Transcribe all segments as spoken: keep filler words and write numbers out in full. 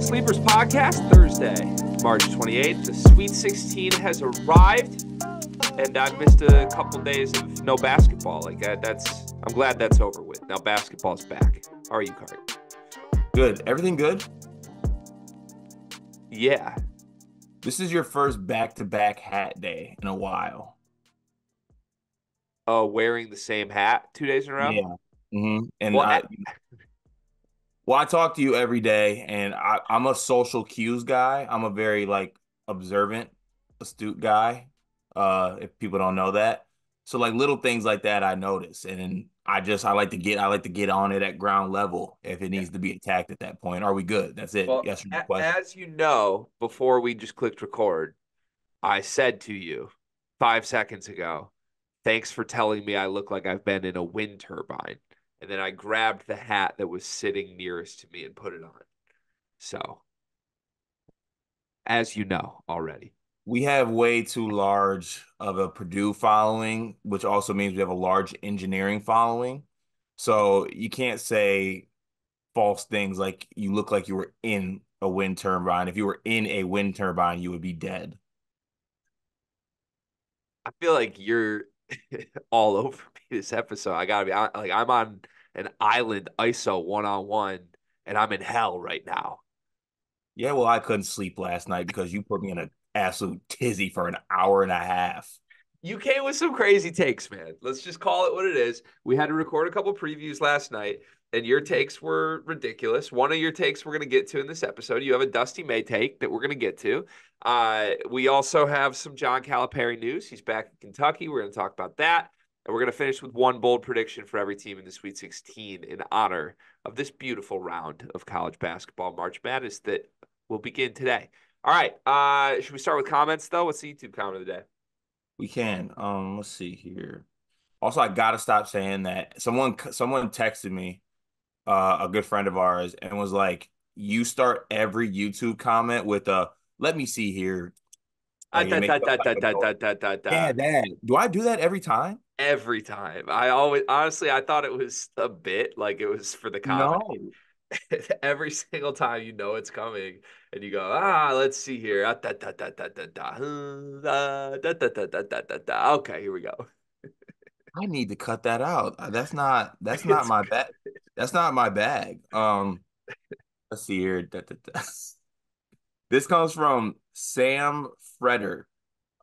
Sleepers Podcast, Thursday, March twenty-eighth. The Sweet sixteen has arrived, and I've missed a couple days of no basketball. Like that, that's, I'm glad that's over with. Now basketball's back. How are you, Carter? Good. Everything good? Yeah. This is your first back-to-back hat day in a while. Oh, uh, wearing the same hat two days in a row? Yeah. Mm-hmm. And well, I, well, I talk to you every day, and I, I'm a social cues guy. I'm a very, like, observant, astute guy, uh, if people don't know that. So, like, little things like that I notice, and I just I like to get I like to get on it at ground level if it needs to be attacked at that point. Are we good? That's it. Well, yes or no question. As you know, before we just clicked record, I said to you five seconds ago, thanks for telling me I look like I've been in a wind turbine. And then I grabbed the hat that was sitting nearest to me and put it on. So, as you know already. We have way too large of a Purdue following, which also means we have a large engineering following. So you can't say false things like you look like you were in a wind turbine. If you were in a wind turbine, you would be dead. I feel like you're all over me this episode. I gotta be like, I'm on an island I S O one-on-one, and I'm in hell right now. Yeah, well, I couldn't sleep last night because you put me in a absolute tizzy for an hour and a half. You came with some crazy takes, man. Let's just call it what it is. We had to record a couple previews last night, and your takes were ridiculous. One of your takes we're going to get to in this episode. You have a Dusty May take that we're going to get to. Uh, we also have some John Calipari news. He's back in Kentucky. We're going to talk about that. And we're going to finish with one bold prediction for every team in the Sweet sixteen in honor of this beautiful round of college basketball March Madness that will begin today. All right, uh, should we start with comments, though? What's the YouTube comment of the day? We can. Um, let's see here. Also, I got to stop saying that. Someone someone texted me, uh, a good friend of ours, and was like, you start every YouTube comment with a, let me see here. Like, uh, da, da, da, da, da, da, da, da. Yeah, that. Do I do that every time? Every time. I always, honestly, I thought it was a bit, like it was for the comment. No. Every single time you know it's coming, and you go, ah, let's see here. Okay, here we go. I need to cut that out. That's not that's not my bag. That's not my bag. Um, let's see here. This comes from Sam Fredder,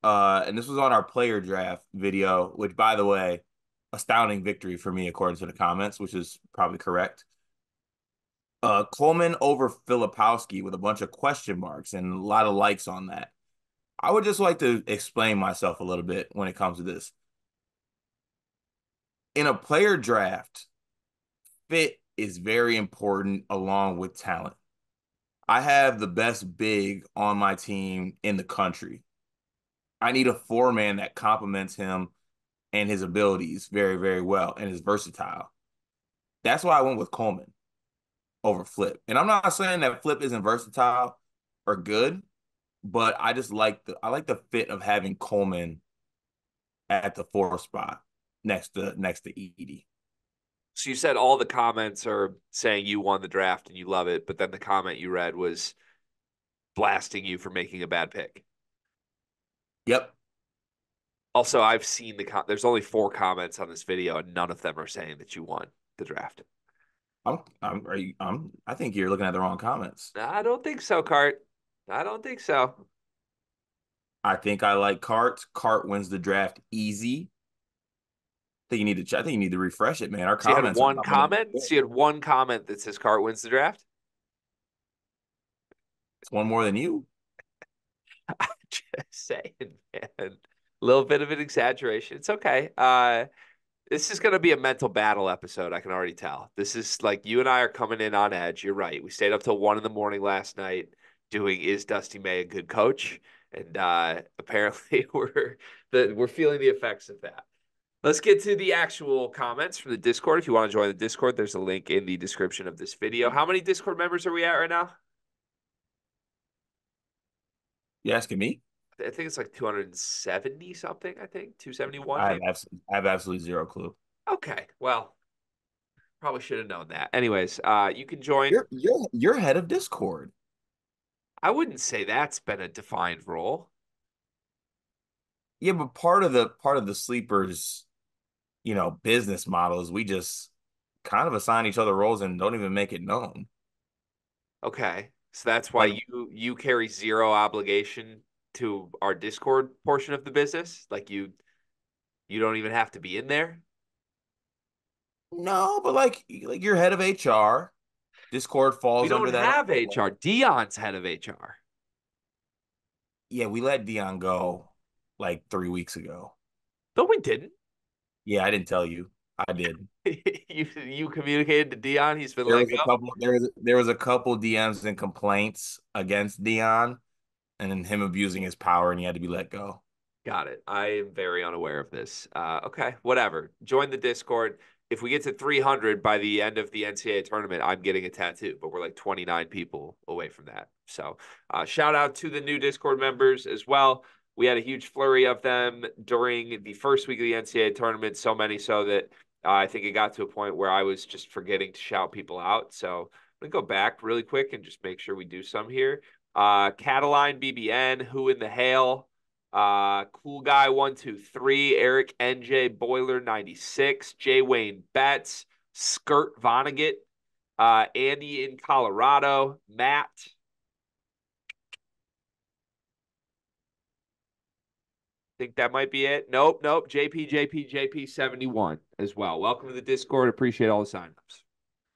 uh, and this was on our player draft video, which, by the way, astounding victory for me according to the comments, which is probably correct. Uh, Coleman over Filipowski with a bunch of question marks and a lot of likes on that. I would just like to explain myself a little bit when it comes to this. In a player draft, fit is very important along with talent. I have the best big on my team in the country. I need a four-man that complements him and his abilities very, very well and is versatile. That's why I went with Coleman over Flip. And I'm not saying that Flip isn't versatile or good, but I just like the I like the fit of having Coleman at the four spot next to next to Edey. So you said all the comments are saying you won the draft and you love it, but then the comment you read was blasting you for making a bad pick. Yep. Also, I've seen the com- there's only four comments on this video, and none of them are saying that you won the draft. I'm, I'm, are you, I'm, I think you're looking at the wrong comments. I don't think so, Cart. I don't think so. I think I like Cart. Cart wins the draft easy. I think you need to, I think you need to refresh it, man. Our comments. She had one comment. She had one comment that says Cart wins the draft. It's one more than you. I'm just saying, man. A little bit of an exaggeration. It's okay. Uh, This is going to be a mental battle episode. I can already tell. This is like you and I are coming in on edge. You're right. We stayed up till one in the morning last night doing "Is Dusty May a good coach?" and uh, apparently we're the, we're feeling the effects of that. Let's get to the actual comments from the Discord. If you want to join the Discord, there's a link in the description of this video. How many Discord members are we at right now? You asking me? I think it's like two hundred seventy something. I think two seventy-one. I have, absolutely, I have absolutely zero clue. Okay, well, probably should have known that. Anyways, uh, you can join. You're, you're you're head of Discord. I wouldn't say that's been a defined role. Yeah, but part of the part of the sleepers, you know, business model is we just kind of assign each other roles and don't even make it known. Okay. So that's why like, you you carry zero obligation to our Discord portion of the business? Like you you don't even have to be in there? No, but like like you're head of H R. Discord falls we under that. We don't have H R. Dion's head of H R. Yeah, we let Dion go like three weeks ago. No, we didn't. Yeah, I didn't tell you. I did. you you communicated to Dion. He's been there let was go. A couple, there, was, there was a couple D Ms and complaints against Dion, and then him abusing his power, and he had to be let go. Got it. I am very unaware of this. Uh, okay, whatever. Join the Discord. If we get to three hundred by the end of the N C A A tournament, I'm getting a tattoo, but we're like twenty-nine people away from that. So uh, shout out to the new Discord members as well. We had a huge flurry of them during the first week of the N C A A tournament, so many so that uh, I think it got to a point where I was just forgetting to shout people out. So I'm going to go back really quick and just make sure we do some here. Uh, Cataline, B B N, Who in the Hail, uh, Cool Guy one two three, Eric N J, Boiler ninety-six, J. Wayne Betts, Skirt Vonnegut, uh, Andy in Colorado, Matt. Think that might be it. Nope, nope. J P, J P, J P seventy-one as well. Welcome to the Discord. Appreciate all the signups.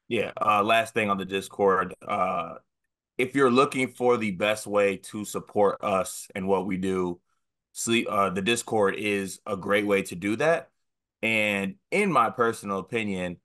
Yeah. Uh, last thing on the Discord. Uh, if you're looking for the best way to support us and what we do, sleep. Uh, the Discord is a great way to do that. And in my personal opinion,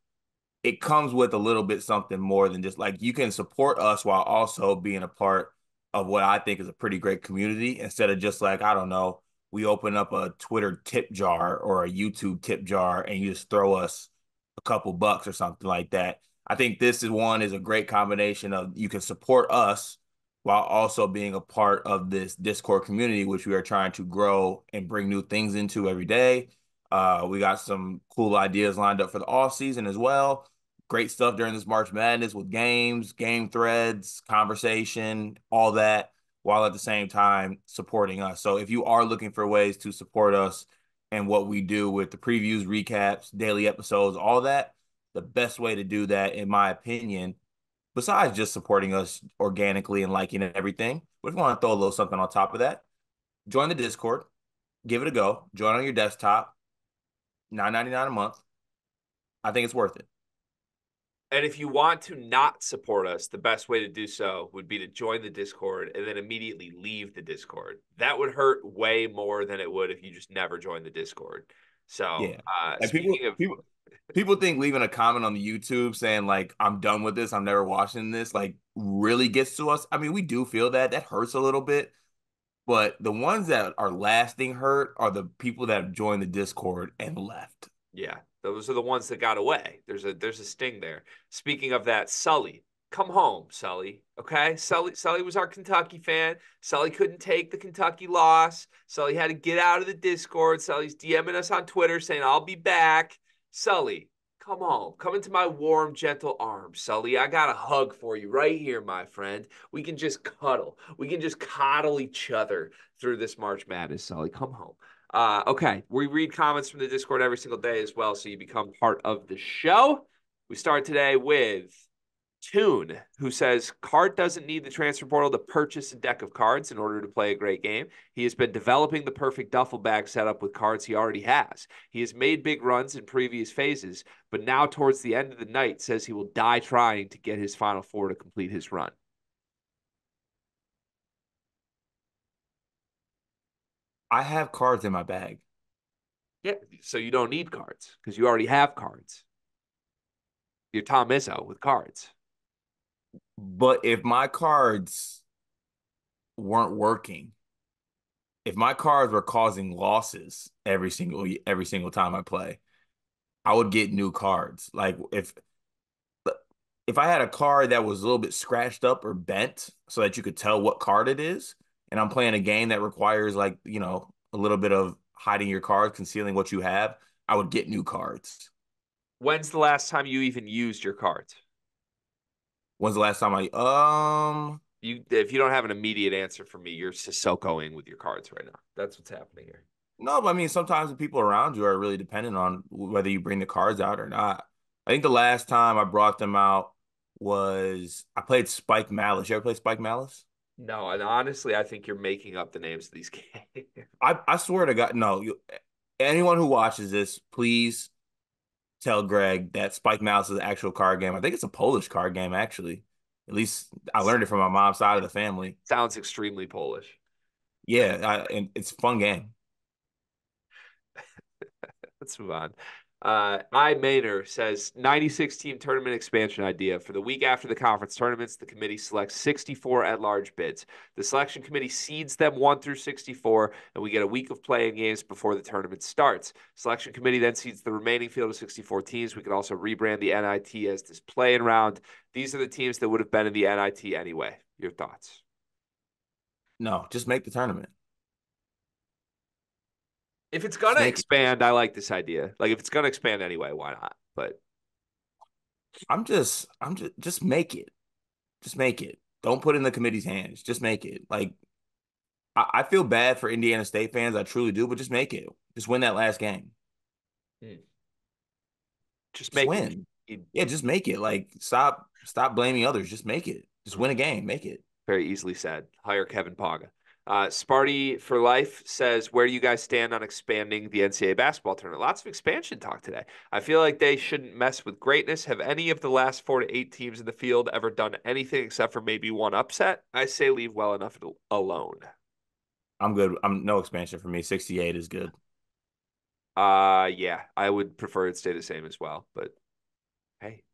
it comes with a little bit something more than just like you can support us while also being a part of what I think is a pretty great community instead of just like, I don't know. We open up a Twitter tip jar or a YouTube tip jar and you just throw us a couple bucks or something like that. I think this is one is a great combination of you can support us while also being a part of this Discord community, which we are trying to grow and bring new things into every day. Uh, we got some cool ideas lined up for the off season as well. Great stuff during this March Madness with games, game threads, conversation, all that, while at the same time supporting us. So if you are looking for ways to support us and what we do with the previews, recaps, daily episodes, all that, the best way to do that, in my opinion, besides just supporting us organically and liking and everything, but if you want to throw a little something on top of that, join the Discord, give it a go, join on your desktop, nine ninety-nine a month. I think it's worth it. And if you want to not support us, the best way to do so would be to join the Discord and then immediately leave the Discord. That would hurt way more than it would if you just never joined the Discord. So yeah. uh, like speaking people, of people, people think leaving a comment on the YouTube saying like, I'm done with this, I'm never watching this, like really gets to us. I mean, we do feel that that hurts a little bit, but the ones that are lasting hurt are the people that have joined the Discord and left. Yeah. Those are the ones that got away. There's a there's a sting there. Speaking of that, Sully, come home, Sully. Okay, Sully. Sully was our Kentucky fan. Sully couldn't take the Kentucky loss. Sully had to get out of the Discord. Sully's DMing us on Twitter saying, "I'll be back." Sully, come home. Come into my warm, gentle arms, Sully. I got a hug for you right here, my friend. We can just cuddle. We can just coddle each other through this March Madness, Sully. Come home. Uh, okay, we read comments from the Discord every single day as well, so you become part of the show. We start today with Toon, who says, Card doesn't need the transfer portal to purchase a deck of cards in order to play a great game. He has been developing the perfect duffel bag setup with cards he already has. He has made big runs in previous phases, but now towards the end of the night says he will die trying to get his Final Four to complete his run. I have cards in my bag. Yeah, so you don't need cards because you already have cards. You're Tom Izzo with cards. But if my cards weren't working, if my cards were causing losses every single every single time I play, I would get new cards. Like if if I had a card that was a little bit scratched up or bent so that you could tell what card it is, and I'm playing a game that requires, like, you know, a little bit of hiding your cards, concealing what you have, I would get new cards. When's the last time you even used your cards? When's the last time I um you if you don't have an immediate answer for me, you're Sissokoing with your cards right now. That's what's happening here. No, but I mean, sometimes the people around you are really dependent on whether you bring the cards out or not. I think the last time I brought them out was I played Spike Malice. You ever played Spike Malice? No, and honestly, I think you're making up the names of these games. I, I swear to God, no. You, anyone who watches this, please tell Greg that Spike Malice is an actual card game. I think it's a Polish card game, actually. At least I learned it from my mom's side of the family. Sounds extremely Polish. Yeah, I, and it's a fun game. Let's move on. Uh, I. Maynor says, ninety-six team tournament expansion idea. For the week after the conference tournaments, the committee selects sixty-four at-large bids. The selection committee seeds them one through sixty-four, and we get a week of playing games before the tournament starts. Selection committee then seeds the remaining field of sixty-four teams. We could also rebrand the N I T as this play-in round. These are the teams that would have been in the N I T anyway. Your thoughts? No, just make the tournament. If it's going to expand, I like this idea. Like, if it's going to expand anyway, why not? But I'm just, I'm just, just make it. Just make it. Don't put it in the committee's hands. Just make it. Like, I, I feel bad for Indiana State fans. I truly do, but just make it. Just win that last game. Yeah. Just, just make win. It. Yeah, just make it. Like, stop, stop blaming others. Just make it. Just win a game. Make it. Very easily said. Hire Kevin Paga. Uh, Sparty for Life says, where do you guys stand on expanding the N C A A basketball tournament? Lots of expansion talk today. I feel like they shouldn't mess with greatness. Have any of the last four to eight teams in the field ever done anything except for maybe one upset? I say leave well enough alone. I'm good. I'm no expansion for me. sixty-eight is good. Uh, yeah, I would prefer it stay the same as well, but hey,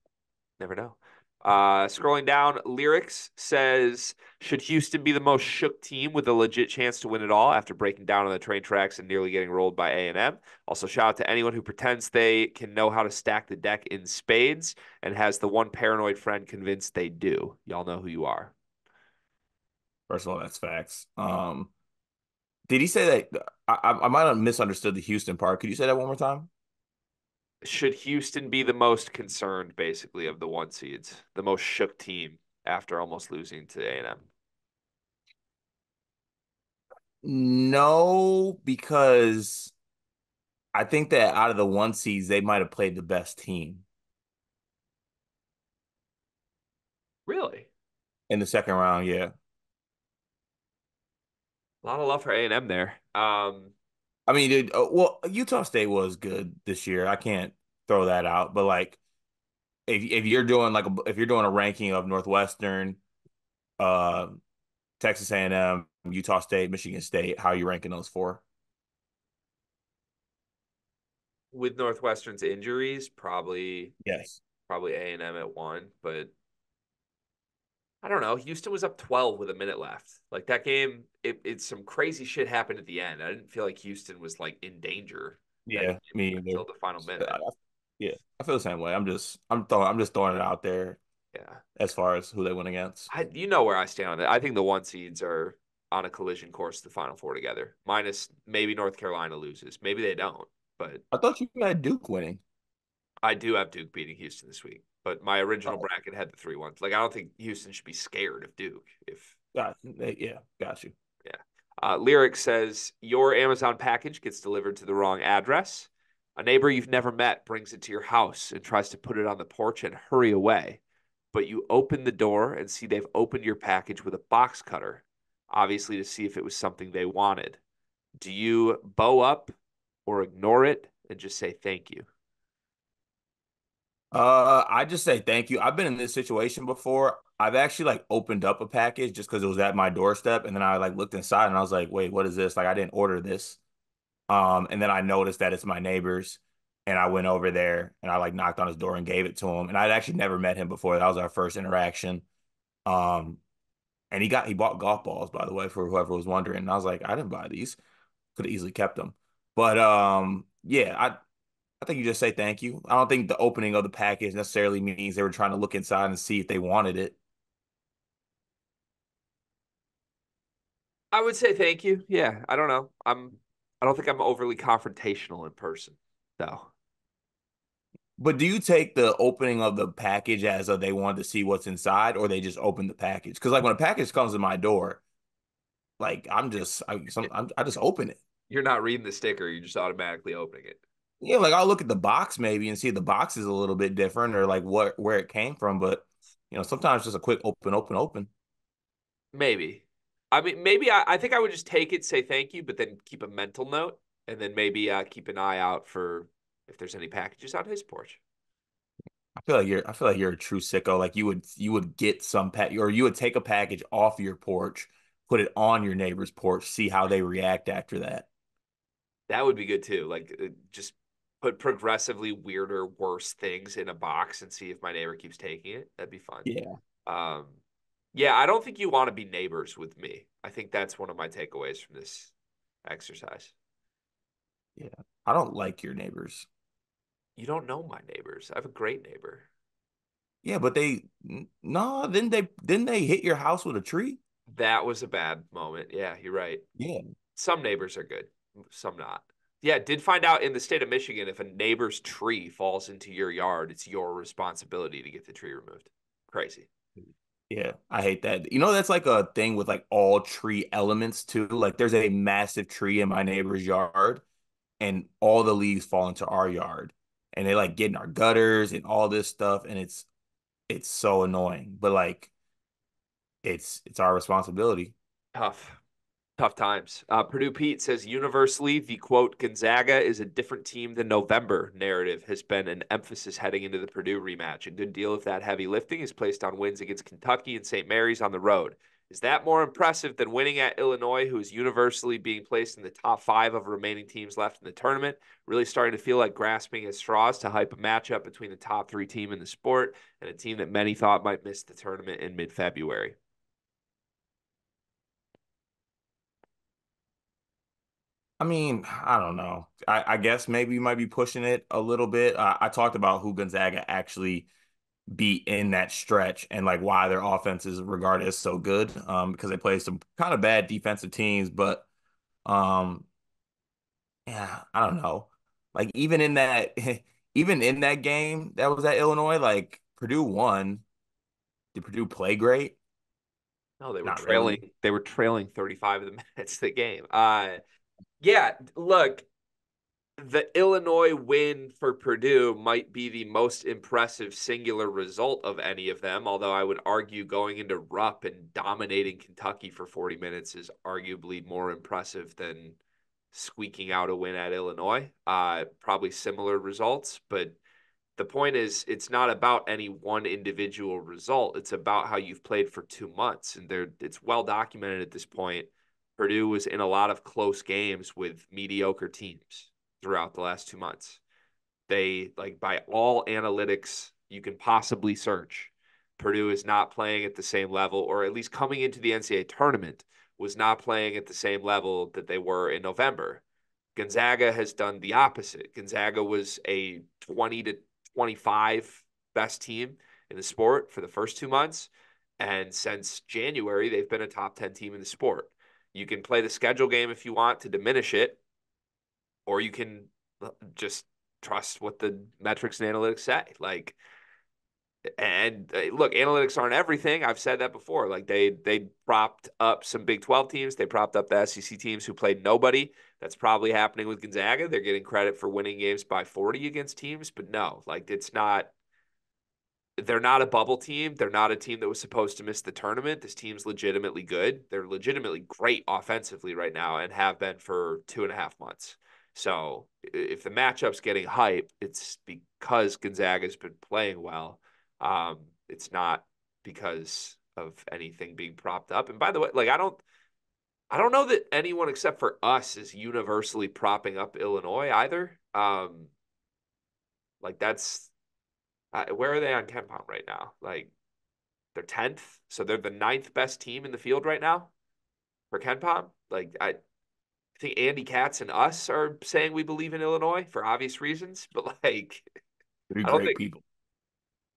never know. Uh, scrolling down, Lyrics says, should Houston be the most shook team with a legit chance to win it all after breaking down on the train tracks and nearly getting rolled by A and M? Also, shout out to anyone who pretends they can know how to stack the deck in spades and has the one paranoid friend convinced they do. Y'all know who you are. First of all, that's facts. Um, did he say that? I, I might have misunderstood the Houston part. Could you say that one more time? Should Houston be the most concerned, basically, of the one seeds, the most shook team after almost losing to A and M? No, because I think that out of the one seeds, they might have played the best team. Really? In the second round, yeah. A lot of love for A and M there. Um, I mean, dude, well, Utah State was good this year. I can't throw that out, but like, if if you're doing like a, if you're doing a ranking of Northwestern, uh, Texas A and M, Utah State, Michigan State, how are you ranking those four? With Northwestern's injuries, probably yes, probably A and M at one, but I don't know. Houston was up twelve with a minute left. Like, that game, it, it's some crazy shit happened at the end. I didn't feel like Houston was, like, in danger. Yeah, me until the final minute. I, yeah, I feel the same way. I'm just, I'm throwing, I'm just throwing it out there. Yeah. As far as who they went against, I, you know where I stand on it. I think the one seeds are on a collision course to the Final Four together. Minus maybe North Carolina loses. Maybe they don't. But I thought you had Duke winning. I do have Duke beating Houston this week. But my original bracket had the three ones. Like, I don't think Houston should be scared of Duke. If uh, yeah, got you. Yeah. Uh, Lyric says, your Amazon package gets delivered to the wrong address. A neighbor you've never met brings it to your house and tries to put it on the porch and hurry away. But you open the door and see they've opened your package with a box cutter, obviously to see if it was something they wanted. Do you bow up or ignore it and just say thank you? Uh, I just say thank you. I've been in this situation before. I've actually, like, opened up a package just because it was at my doorstep, and then I, like, looked inside and I was like, "Wait, what is this? Like, I didn't order this." Um, and then I noticed that it's my neighbor's, and I went over there and I, like, knocked on his door and gave it to him. And I'd actually never met him before. That was our first interaction. Um, and he got he bought golf balls, by the way, for whoever was wondering. And I was like, I didn't buy these. Could have easily kept them, but um, yeah, I. I think you just say thank you. I don't think the opening of the package necessarily means they were trying to look inside and see if they wanted it. I would say thank you. Yeah, I don't know. I'm. I don't think I'm overly confrontational in person, though. But do you take the opening of the package as a, they wanted to see what's inside, or they just open the package? Because like when a package comes to my door, like I'm just I some, I'm, I just open it. You're not reading the sticker; you're just automatically opening it. Yeah, like I'll look at the box maybe and see if the box is a little bit different or like what where it came from. But you know, sometimes just a quick open, open, open. Maybe. I mean, maybe I, I think I would just take it, say thank you, but then keep a mental note, and then maybe uh, keep an eye out for if there's any packages on his porch. I feel like you're. I feel like you're a true sicko. Like you would, you would get some pack, or you would take a package off your porch, put it on your neighbor's porch, see how they react after that. That would be good too. Like just put progressively weirder, worse things in a box and see if my neighbor keeps taking it. That'd be fun. Yeah. Um. Yeah, I don't think you want to be neighbors with me. I think that's one of my takeaways from this exercise. Yeah, I don't like your neighbors. You don't know my neighbors. I have a great neighbor. Yeah, but they no, didn't they didn't they hit your house with a tree? That was a bad moment. Yeah, you're right. Yeah. Some neighbors are good, some not. Yeah, did find out in the state of Michigan if a neighbor's tree falls into your yard, it's your responsibility to get the tree removed. Crazy. Yeah, I hate that. You know, that's like a thing with like all tree elements too. Like there's a massive tree in my neighbor's yard and all the leaves fall into our yard and they like get in our gutters and all this stuff. And it's, it's so annoying, but like it's, it's our responsibility. Tough, tough times. Uh, Purdue Pete says universally the quote Gonzaga is a different team than November narrative has been an emphasis heading into the Purdue rematch. A good deal of that heavy lifting is placed on wins against Kentucky and Saint Mary's on the road. Is that more impressive than winning at Illinois, who is universally being placed in the top five of remaining teams left in the tournament? Really starting to feel like grasping at straws to hype a matchup between the top three team in the sport and a team that many thought might miss the tournament in mid-February. I mean, I don't know. I, I guess maybe you might be pushing it a little bit. Uh, I talked about who Gonzaga actually beat in that stretch and like why their offense is regarded as so good um, because they played some kind of bad defensive teams. But um, yeah, I don't know. Like even in that, even in that game that was at Illinois, like Purdue won. Did Purdue play great? No, they were Not trailing. Really. They were trailing thirty-five of the minutes of the game. Uh, Yeah, look, the Illinois win for Purdue might be the most impressive singular result of any of them, although I would argue going into Rupp and dominating Kentucky for forty minutes is arguably more impressive than squeaking out a win at Illinois. Uh, probably similar results, but the point is it's not about any one individual result. It's about how you've played for two months, and there it's well documented at this point. Purdue was in a lot of close games with mediocre teams throughout the last two months. They, like, by all analytics you can possibly search, Purdue is not playing at the same level, or at least coming into the N C double A tournament was not playing at the same level that they were in November. Gonzaga has done the opposite. Gonzaga was a twenty to twenty-five best team in the sport for the first two months, and since January, they've been a top ten team in the sport. You can play the schedule game if you want to diminish it, or you can just trust what the metrics and analytics say. Like, and look, analytics aren't everything. I've said that before. Like they, they propped up some Big twelve teams. They propped up the S E C teams who played nobody. That's probably happening with Gonzaga. They're getting credit for winning games by forty against teams, but no, like it's not, they're not a bubble team. They're not a team that was supposed to miss the tournament. This team's legitimately good. They're legitimately great offensively right now and have been for two and a half months. So if the matchup's getting hype, it's because Gonzaga's been playing well. Um, it's not because of anything being propped up. And by the way, like I don't, I don't know that anyone except for us is universally propping up Illinois either. Um, like that's, Uh, where are they on Ken Pom right now? Like, they're tenth, so they're the ninth best team in the field right now for Ken Pom. Like, I, I think Andy Katz and us are saying we believe in Illinois for obvious reasons, but like, I don't, think, people.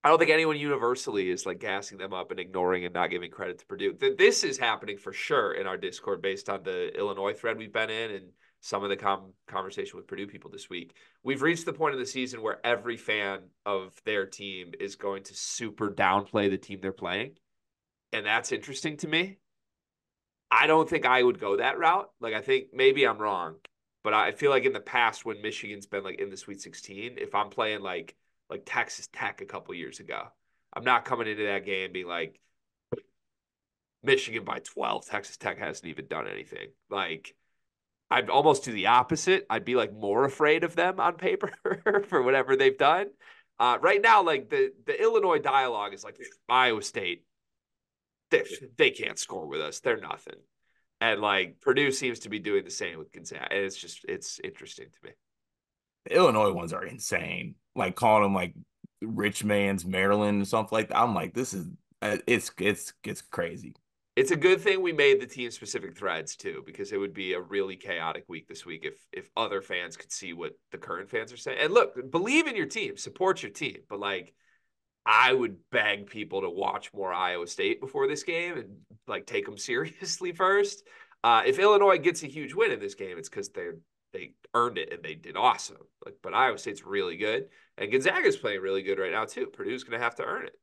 I I don't think anyone universally is like gassing them up and ignoring and not giving credit to Purdue. This is happening for sure in our Discord based on the Illinois thread we've been in and some of the com conversation with Purdue people this week. We've reached the point of the season where every fan of their team is going to super downplay the team they're playing. And that's interesting to me. I don't think I would go that route. Like, I think maybe I'm wrong, but I feel like in the past when Michigan's been like in the Sweet sixteen, if I'm playing like, like Texas Tech a couple years ago, I'm not coming into that game being like, Michigan by twelve, Texas Tech hasn't even done anything. Like, I'd almost do the opposite. I'd be like more afraid of them on paper for whatever they've done. Uh, right now, like the, the Illinois dialogue is like Iowa State, they, they can't score with us. They're nothing. And like Purdue seems to be doing the same with Gonzaga. And it's just, it's interesting to me. The Illinois ones are insane. Like calling them like rich man's Maryland or something like that. I'm like, this is, it's, it's, it's crazy. It's a good thing we made the team-specific threads, too, because it would be a really chaotic week this week if if other fans could see what the current fans are saying. And look, believe in your team. Support your team. But, like, I would beg people to watch more Iowa State before this game and, like, take them seriously first. Uh, if Illinois gets a huge win in this game, it's because they they earned it and they did awesome. Like, but Iowa State's really good. And Gonzaga's playing really good right now, too. Purdue's going to have to earn it.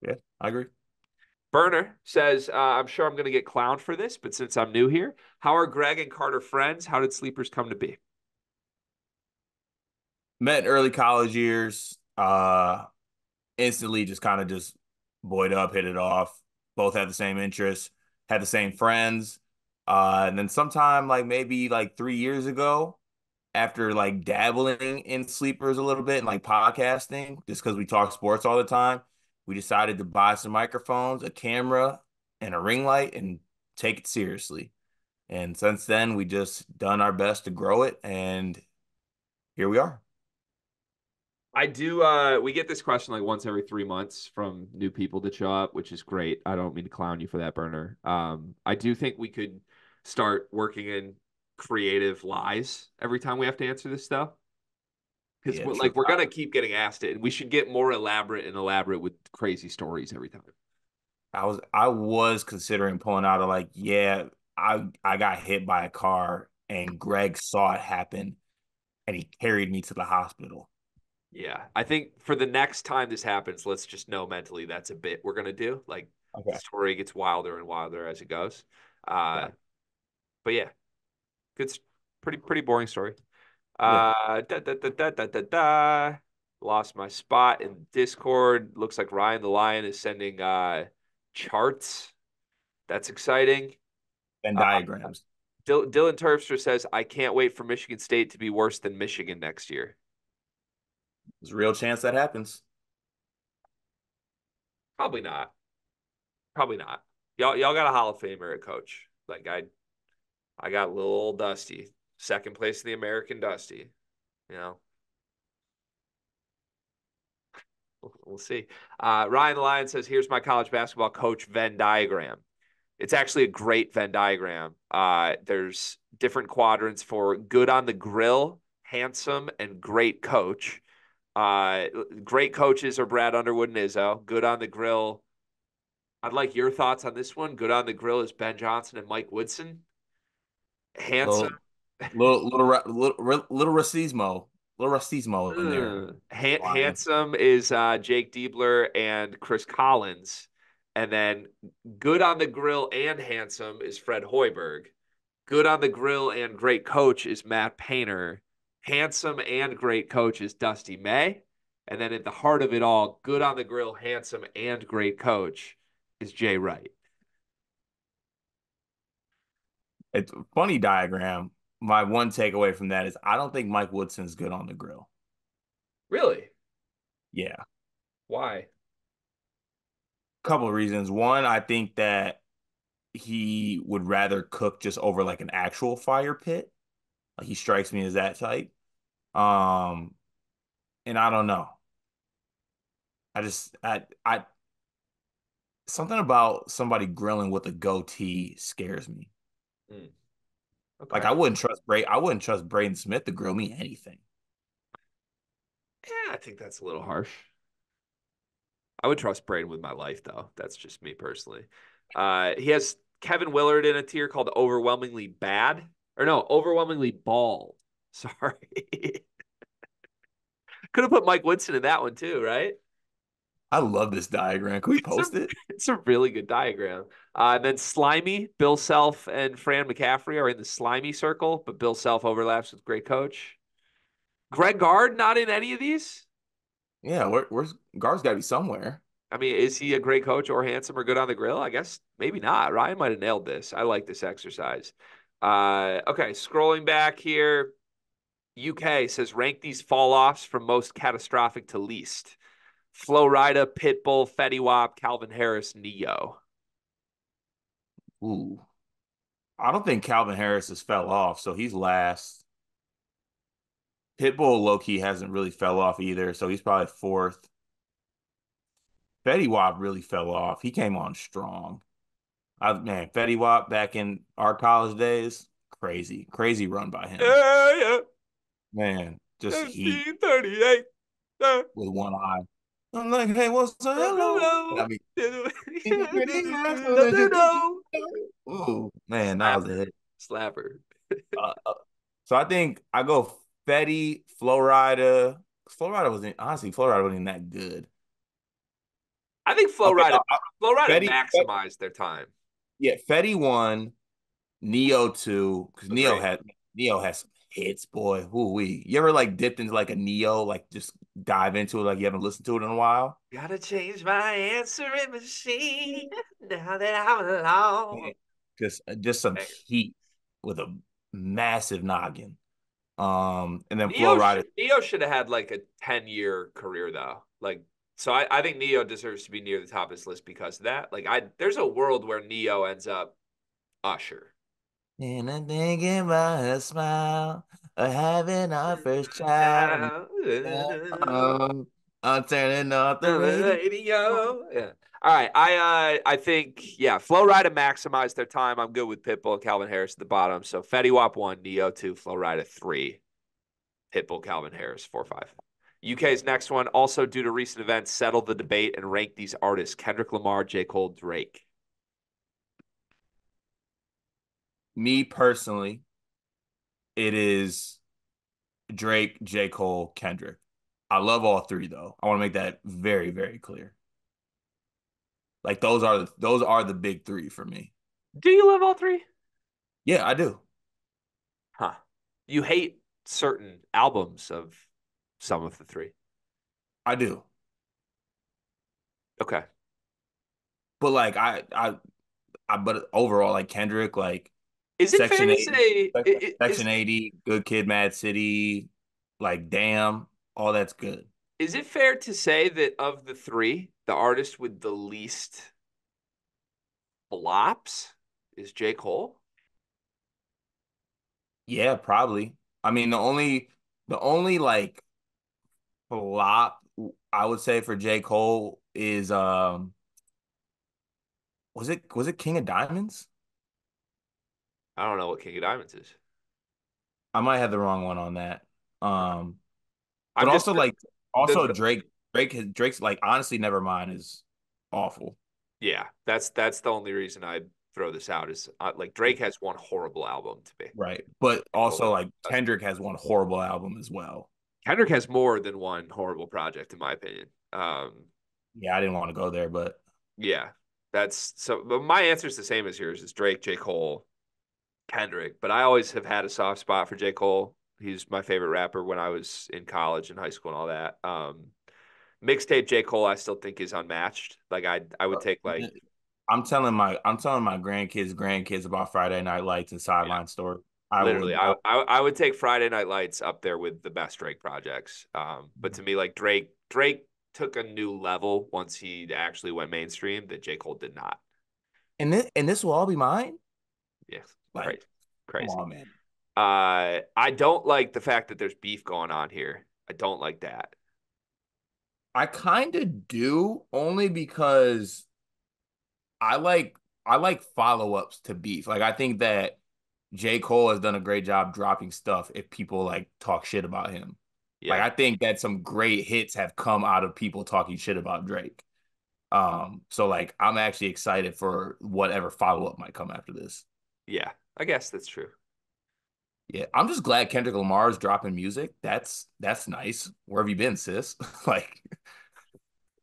Yeah, I agree. Burner says, uh, I'm sure I'm going to get clowned for this, but since I'm new here, how are Greg and Carter friends? How did Sleepers come to be? Met early college years. Uh, instantly just kind of just buoyed up, hit it off. Both had the same interests, had the same friends. Uh, and then sometime like maybe like three years ago, after like dabbling in Sleepers a little bit and like podcasting, just because we talk sports all the time, we decided to buy some microphones, a camera, and a ring light and take it seriously. And since then, we just done our best to grow it, and here we are. I do uh, – we get this question like once every three months from new people that show up, which is great. I don't mean to clown you for that, Burner. Um, I do think we could start working in creative lies every time we have to answer this stuff. Because yeah, like we're gonna keep getting asked it, and we should get more elaborate and elaborate with crazy stories every time. I was I was considering pulling out of like, yeah, I I got hit by a car and Greg saw it happen, and he carried me to the hospital. Yeah, I think for the next time this happens, let's just know mentally that's a bit we're gonna do. Like okay. The story gets wilder and wilder as it goes. Uh, okay. But yeah, good, pretty pretty boring story. Uh, da, da, da, da, da, da, da. Lost my spot in Discord. Looks like Ryan the Lion is sending uh charts. That's exciting. And diagrams. Uh, Dylan, Dylan Terpstra says, I can't wait for Michigan State to be worse than Michigan next year. There's a real chance that happens. Probably not. Probably not. Y'all y'all got a Hall of Famer at coach. Like I I got a little Dusty. Second place in the American Dusty, you know. We'll see. Uh, Ryan Lyon says, here's my college basketball coach Venn diagram. It's actually a great Venn diagram. Uh, there's different quadrants for good on the grill, handsome, and great coach. Uh, great coaches are Brad Underwood and Izzo. Good on the grill. I'd like your thoughts on this one. Good on the grill is Ben Johnson and Mike Woodson. Handsome. Oh. little little little little racismo, little racismo in there. Han wow. Handsome is uh, Jake Diebler and Chris Collins, and then good on the grill and handsome is Fred Hoiberg. Good on the grill and great coach is Matt Painter. Handsome and great coach is Dusty May, and then at the heart of it all, good on the grill, handsome and great coach is Jay Wright. It's a funny diagram. My one takeaway from that is I don't think Mike Woodson's good on the grill. Really? Yeah. Why? Couple of reasons. One, I think that he would rather cook just over like an actual fire pit. Like he strikes me as that type. Um, and I don't know. I just I I something about somebody grilling with a goatee scares me. Mm. Okay. Like I wouldn't trust Bray. I wouldn't trust Braden Smith to grill me anything. Yeah, I think that's a little harsh. I would trust Braden with my life, though. That's just me personally. Uh, he has Kevin Willard in a tier called overwhelmingly bad. Or no, overwhelmingly bald. Sorry. Could have put Mike Woodson in that one too, right? I love this diagram. Can we post it? It's a really good diagram. Uh, and then Slimy, Bill Self, and Fran McCaffrey are in the Slimy circle, but Bill Self overlaps with Great Coach. Greg Gard not in any of these? Yeah, where, where's Gard's got to be somewhere. I mean, is he a great coach or handsome or good on the grill? I guess maybe not. Ryan might have nailed this. I like this exercise. Uh, okay, scrolling back here. U K says, rank these fall-offs from most catastrophic to least. Flo Rida, Pitbull, Fetty Wap, Calvin Harris, Ne-Yo. Ooh. I don't think Calvin Harris has fell off, so he's last. Pitbull, low-key, hasn't really fell off either, so he's probably fourth. Fetty Wap really fell off. He came on strong. I, man, Fetty Wap back in our college days, crazy. Crazy run by him. Yeah, yeah. Man, just heat. Uh, with one eye. I'm like, hey, what's up? I mean, oh man, that was it. Slapper. uh, uh, so I think I go Fetty, Flo Rida. Flo Rida wasn't honestly. Flo Rida wasn't even that good. I think Flo Rida. Okay, uh, Flo Rida Fetty, maximized Fetty, their time. Yeah, Fetty one, Ne-Yo two, because okay. Ne-Yo had Ne-Yo has some hits, boy. Ooh wee. You ever like dipped into like a Ne-Yo, like just dive into it like you haven't listened to it in a while? Gotta change my answering machine now that I'm alone. Just, just some hey. heat with a massive noggin. Um, and then Ne-Yo Flo Rida. Ne-Yo should have had like a ten-year career though. Like, so I, I think Ne-Yo deserves to be near the top of this list because of that. Like, I there's a world where Ne-Yo ends up Usher. And I'm thinking about her smile of having our first child. um, I'm turning off the radio. Yeah. All right. I uh, I think, yeah, Flo Rida maximized their time. I'm good with Pitbull and Calvin Harris at the bottom. So Fetty Wap one, Ne-Yo two, Flo Rida three, Pitbull, Calvin Harris four, five. U K's next one. Also, due to recent events, settle the debate and rank these artists: Kendrick Lamar, J. Cole, Drake. Me personally, it is Drake, J. Cole, Kendrick. I love all three, though. I want to make that very, very clear. Like those are the, those are the big three for me. Do you love all three? Yeah, I do. Huh? You hate certain albums of some of the three. I do. Okay. But like I, I, I but overall, like Kendrick, like. Is it Section fair to say it, Section is, eighty, Good Kid, Mad City, like Damn, all that's good. Is it fair to say that of the three, the artist with the least flops is J. Cole? Yeah, probably. I mean, the only the only like flop I would say for J. Cole is um was it was it King of Diamonds? I don't know what King of Diamonds is. I might have the wrong one on that. Um, but just, also like also the, Drake, Drake, Drake's like honestly, Nevermind is awful. Yeah, that's that's the only reason I throw this out is uh, like Drake has one horrible album to me. Right, but also like Kendrick has one horrible album as well. Kendrick has more than one horrible project, in my opinion. Um, yeah, I didn't want to go there, but yeah, that's so. But my answer is the same as yours: is Drake, J. Cole, Kendrick, but I always have had a soft spot for J. Cole. He's my favorite rapper when I was in college and high school and all that. Um, mixtape J. Cole, I still think is unmatched. Like I, I would take like. I'm telling my, I'm telling my grandkids, grandkids about Friday Night Lights and Sideline yeah. Story. I Literally, would, I, I, I would take Friday Night Lights up there with the best Drake projects. Um, but to me, like Drake, Drake took a new level once he actually went mainstream that J. Cole did not. And this, and this will all be mine. Yes. Like, crazy, crazy. Come on, man. Uh, I don't like the fact that there's beef going on here. I don't like that. I kind of do, only because I like I like follow ups to beef. Like I think that J. Cole has done a great job dropping stuff. If people like talk shit about him, yeah. Like I think that some great hits have come out of people talking shit about Drake. Um, so like I'm actually excited for whatever follow up might come after this. Yeah, I guess that's true. Yeah, I'm just glad Kendrick Lamar is dropping music. That's that's nice. Where have you been, sis? Like,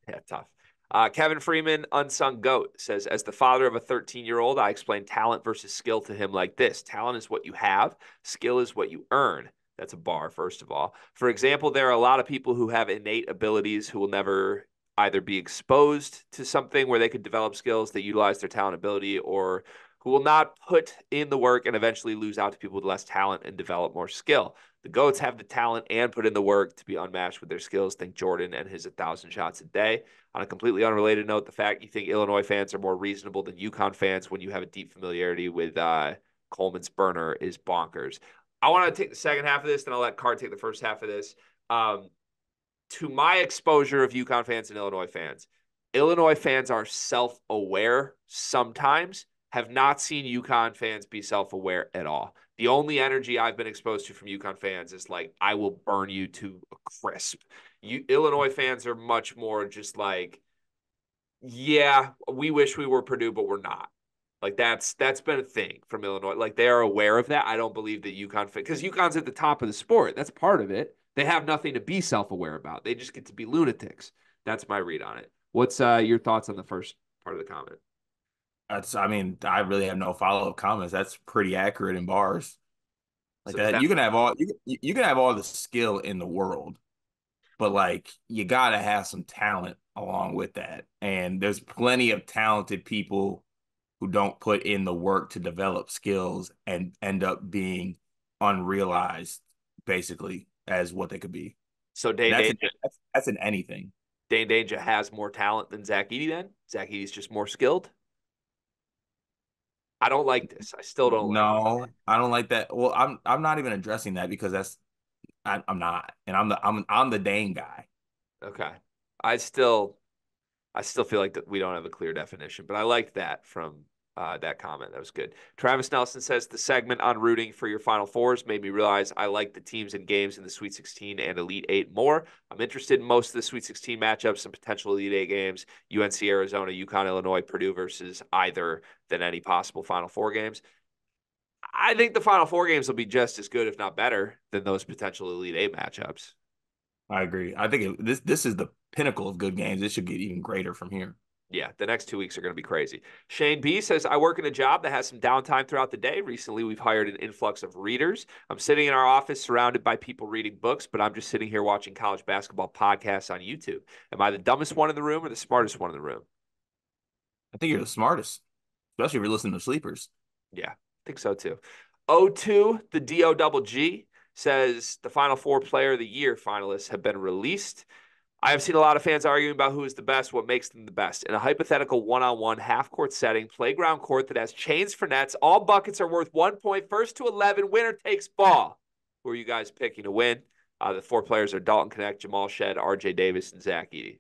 yeah, tough. Uh, Kevin Freeman, unsung goat, says, as the father of a thirteen-year-old, I explain talent versus skill to him like this. Talent is what you have. Skill is what you earn. That's a bar, first of all. For example, there are a lot of people who have innate abilities who will never either be exposed to something where they could develop skills that utilize their talent ability, or who will not put in the work and eventually lose out to people with less talent and develop more skill. The GOATs have the talent and put in the work to be unmatched with their skills. Think Jordan and his one thousand shots a day. On a completely unrelated note, the fact you think Illinois fans are more reasonable than UConn fans when you have a deep familiarity with uh, Coleman's burner is bonkers. I want to take the second half of this, then I'll let Carr take the first half of this. Um, to my exposure of UConn fans and Illinois fans, Illinois fans are self-aware sometimes. Have not seen UConn fans be self-aware at all. The only energy I've been exposed to from UConn fans is like, I will burn you to a crisp. You Illinois fans are much more just like, yeah, we wish we were Purdue, but we're not. Like that's that's been a thing from Illinois. Like they are aware of that. I don't believe that UConn fans, because UConn's at the top of the sport. That's part of it. They have nothing to be self-aware about. They just get to be lunatics. That's my read on it. What's uh, your thoughts on the first part of the comment? That's, I mean, I really have no follow-up comments. That's pretty accurate in bars. Like so that, you can have all you, you can have all the skill in the world, but like you gotta have some talent along with that. And there's plenty of talented people who don't put in the work to develop skills and end up being unrealized, basically, as what they could be. So Dainja, that's, that's, that's in anything. Dainja has more talent than Zach Edey. Then Zach Edey's just more skilled. I don't like this. I still don't. No, like I don't like that. Well, I'm I'm not even addressing that because that's I, I'm not, and I'm the I'm I'm the Dane guy. Okay, I still I still feel like that we don't have a clear definition, but I liked that from uh, that comment. That was good. Travis Nelson says the segment on rooting for your Final Fours made me realize I like the teams and games in the Sweet sixteen and Elite Eight more. I'm interested in most of the Sweet sixteen matchups and potential Elite Eight games: U N C, Arizona, UConn, Illinois, Purdue versus either. Than any possible Final Four games. I think the Final Four games will be just as good, if not better, than those potential Elite Eight matchups. I agree. I think it, this this is the pinnacle of good games. It should get even greater from here. Yeah, the next two weeks are going to be crazy. Shane B says, I work in a job that has some downtime throughout the day. Recently, we've hired an influx of readers. I'm sitting in our office surrounded by people reading books, but I'm just sitting here watching college basketball podcasts on YouTube. Am I the dumbest one in the room or the smartest one in the room? I think you're the smartest. Especially if you're listening to Sleepers. Yeah, I think so too. O two, the D O double G, says the Final Four Player of the Year finalists have been released. I have seen a lot of fans arguing about who is the best, what makes them the best. In a hypothetical one-on-one half-court setting, playground court that has chains for nets, all buckets are worth one point, first to eleven, winner takes ball. Who are you guys picking to win? Uh, the four players are Dalton Connect, Jamal Shedd, R J Davis, and Zach Edey.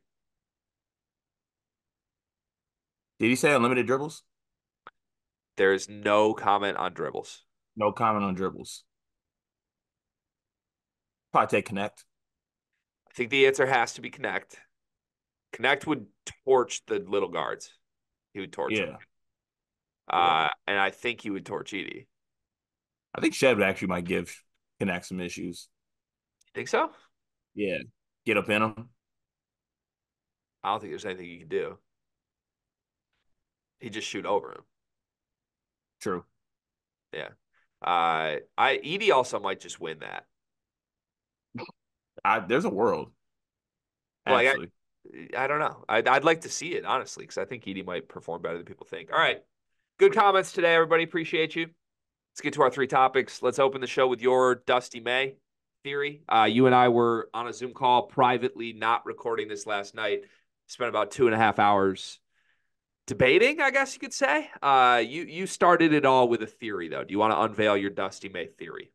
Did he say unlimited dribbles? There is no comment on dribbles. No comment on dribbles. Probably take Connect. I think the answer has to be Connect. Connect would torch the little guards. He would torch yeah. them. Uh, yeah. And I think he would torch Edey. I think Shedd actually might give Connect some issues. You think so? Yeah. Get up in him. I don't think there's anything you can do. He'd just shoot over him. True. Yeah. Uh, I Edey also might just win that. I, there's a world. Like I, I don't know. I'd, I'd like to see it, honestly, because I think Edey might perform better than people think. All right. Good comments today, everybody. Appreciate you. Let's get to our three topics. Let's open the show with your Dusty May theory. Uh, you and I were on a Zoom call privately, not recording this last night. Spent about two and a half hours debating, I guess you could say. Uh, you you started it all with a theory, though. Do you want to unveil your Dusty May theory?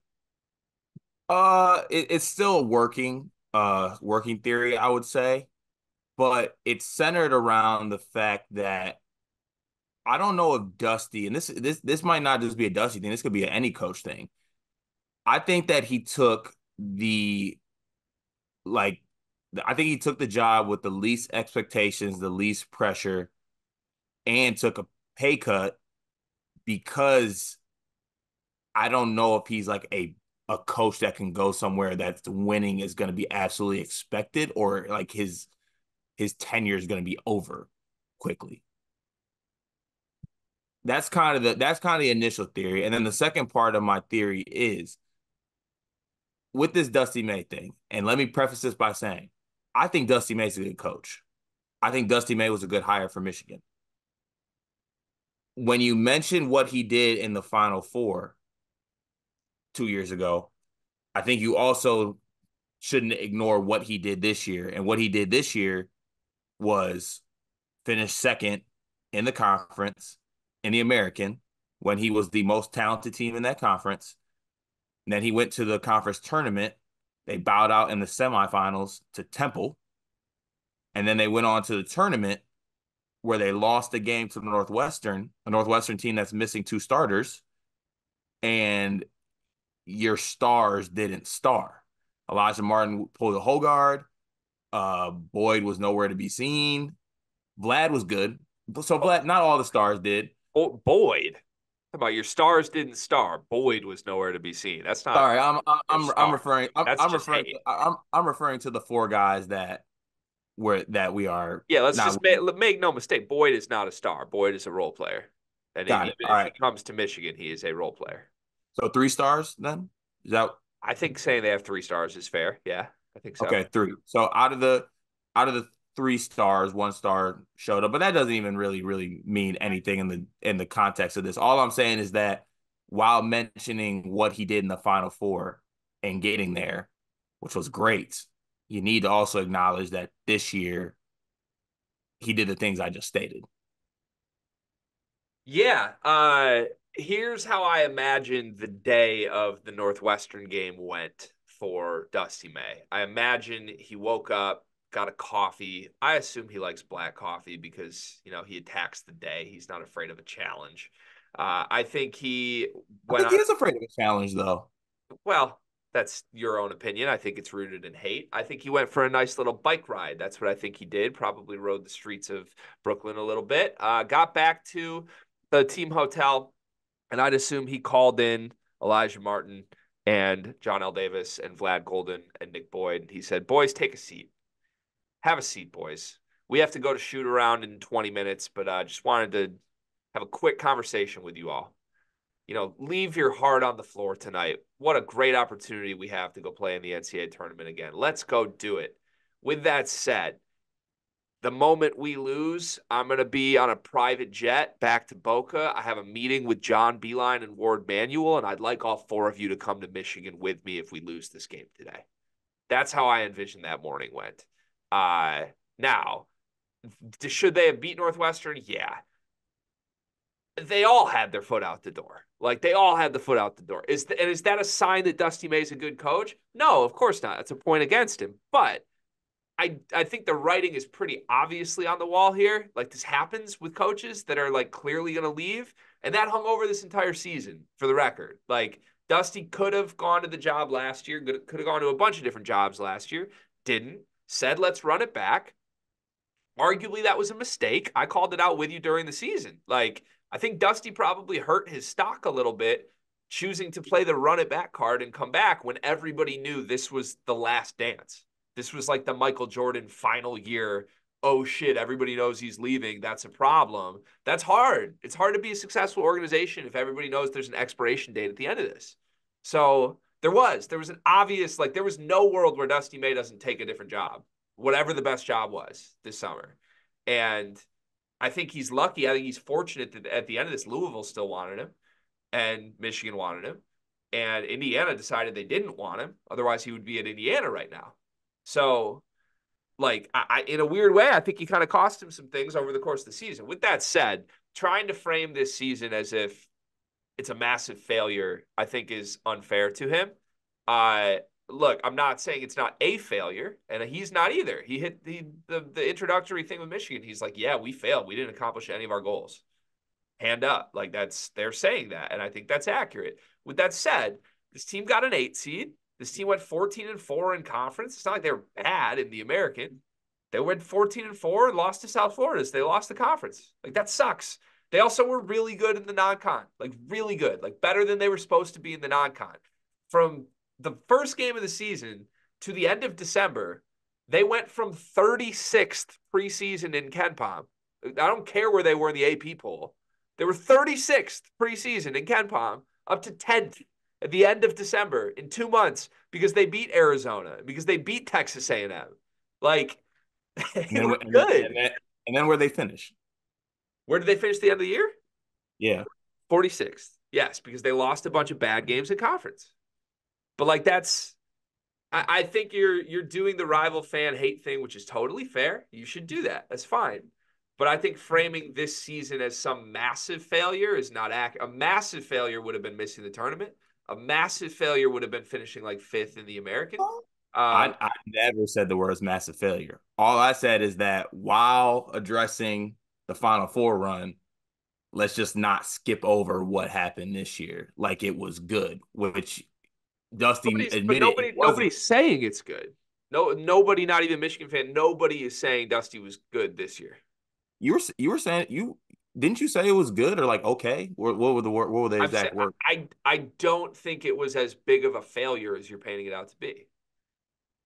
Uh, it, it's still a working, uh, working theory, I would say, but it's centered around the fact that I don't know if Dusty, and this this this might not just be a Dusty thing. This could be an any coach thing. I think that he took the like I think he took the job with the least expectations, the least pressure, and took a pay cut because I don't know if he's like a a coach that can go somewhere that's winning is going to be absolutely expected, or like his his tenure is going to be over quickly. That's kind of the that's kind of the initial theory. And then the second part of my theory is with this Dusty May thing, and let me preface this by saying, I think Dusty May's a good coach. I think Dusty May was a good hire for Michigan. When you mention what he did in the Final Four two years ago, I think you also shouldn't ignore what he did this year. And what he did this year was finish second in the conference, in the American, when he was the most talented team in that conference. And then he went to the conference tournament. They bowed out in the semifinals to Temple. And then they went on to the tournament where they lost the game to the Northwestern, a Northwestern team that's missing two starters. And your stars didn't star. Elijah Martin pulled a whole guard. Uh, Boyd was nowhere to be seen. Vlad was good. So Vlad, not all the stars did. Oh, Boyd, how about your stars didn't star? Boyd was nowhere to be seen. That's not. Sorry, I'm I'm I'm, I'm referring. I'm, I'm referring. To, I'm I'm referring to the four guys that were that we are. Yeah, let's just make, make no mistake. Boyd is not a star. Boyd is a role player, and even if it comes to Michigan, he is a role player. So three stars then? Is that? I think saying they have three stars is fair. Yeah, I think so. Okay, three. So out of the out of the. Three stars, one star showed up, but that doesn't even really, really mean anything in the in the context of this. All I'm saying is that while mentioning what he did in the Final Four and getting there, which was great, you need to also acknowledge that this year he did the things I just stated. Yeah. Uh, here's how I imagine the day of the Northwestern game went for Dusty May. I imagine he woke up, got a coffee. I assume he likes black coffee because, you know, he attacks the day. He's not afraid of a challenge. Uh, I think he... When I think I, he is afraid of a challenge, though. Well, that's your own opinion. I think it's rooted in hate. I think he went for a nice little bike ride. That's what I think he did. Probably rode the streets of Brooklyn a little bit. Uh, got back to the team hotel, and I'd assume he called in Elijah Martin and Johnell Davis and Vlad Goldin and Nick Boyd. He said, boys, take a seat. Have a seat, boys. We have to go to shoot around in twenty minutes, but I uh, just wanted to have a quick conversation with you all. You know, leave your heart on the floor tonight. What a great opportunity we have to go play in the N C A A tournament again. Let's go do it. With that said, the moment we lose, I'm going to be on a private jet back to Boca. I have a meeting with John Beilein and Ward Manuel, and I'd like all four of you to come to Michigan with me if we lose this game today. That's how I envisioned that morning went. Uh, now, should they have beat Northwestern? Yeah. They all had their foot out the door. Like, they all had the foot out the door. Is the, and is that a sign that Dusty May's a good coach? No, of course not. That's a point against him. But I, I think the writing is pretty obviously on the wall here. Like, this happens with coaches that are, like, clearly going to leave. And that hung over this entire season, for the record. Like, Dusty could have gone to the job last year, could have gone to a bunch of different jobs last year, didn't. Said, let's run it back. Arguably, that was a mistake. I called it out with you during the season. Like, I think Dusty probably hurt his stock a little bit, choosing to play the run it back card and come back when everybody knew this was the last dance. This was like the Michael Jordan final year. Oh, shit, everybody knows he's leaving. That's a problem. That's hard. It's hard to be a successful organization if everybody knows there's an expiration date at the end of this. So... There was. There was an obvious, like, there was no world where Dusty May doesn't take a different job, whatever the best job was this summer. And I think he's lucky. I think he's fortunate that at the end of this, Louisville still wanted him, and Michigan wanted him, and Indiana decided they didn't want him. Otherwise, he would be at Indiana right now. So, like, I, I in a weird way, I think he kind of cost him some things over the course of the season. With that said, trying to frame this season as if it's a massive failure, I think, is unfair to him. Uh, look, I'm not saying it's not a failure, and he's not either. He hit the, the the introductory thing with Michigan. He's like, yeah, we failed. We didn't accomplish any of our goals. Hand up. Like, that's, they're saying that, and I think that's accurate. With that said, this team got an eight seed. This team went fourteen and four in conference. It's not like they were bad in the American. They went fourteen and four and lost to South Florida. So they lost the conference. Like, that sucks. They also were really good in the non-con. Like, really good. Like, better than they were supposed to be in the non-con. From the first game of the season to the end of December, they went from thirty-sixth preseason in KenPom. I don't care where they were in the A P poll. They were thirty-sixth preseason in KenPom up to tenth at the end of December in two months because they beat Arizona, because they beat Texas A and M. Like, they and then, were good. And then, and then where they finish? Where did they finish the end of the year? Yeah. forty-sixth. Yes, because they lost a bunch of bad games in conference. But, like, that's – I think you're you're doing the rival fan hate thing, which is totally fair. You should do that. That's fine. But I think framing this season as some massive failure is not ac- – a massive failure would have been missing the tournament. A massive failure would have been finishing, like, fifth in the American. Um, I, I never said the words massive failure. All I said is that while addressing the Final Four run, let's just not skip over what happened this year. Like, it was good, which – Dusty Nobody's, admitted nobody, nobody's saying it's good. No, nobody, not even Michigan fan. Nobody is saying Dusty was good this year. You were you were saying you didn't you say it was good or like okay? What, what were the what were the exact words? I I don't think it was as big of a failure as you're painting it out to be.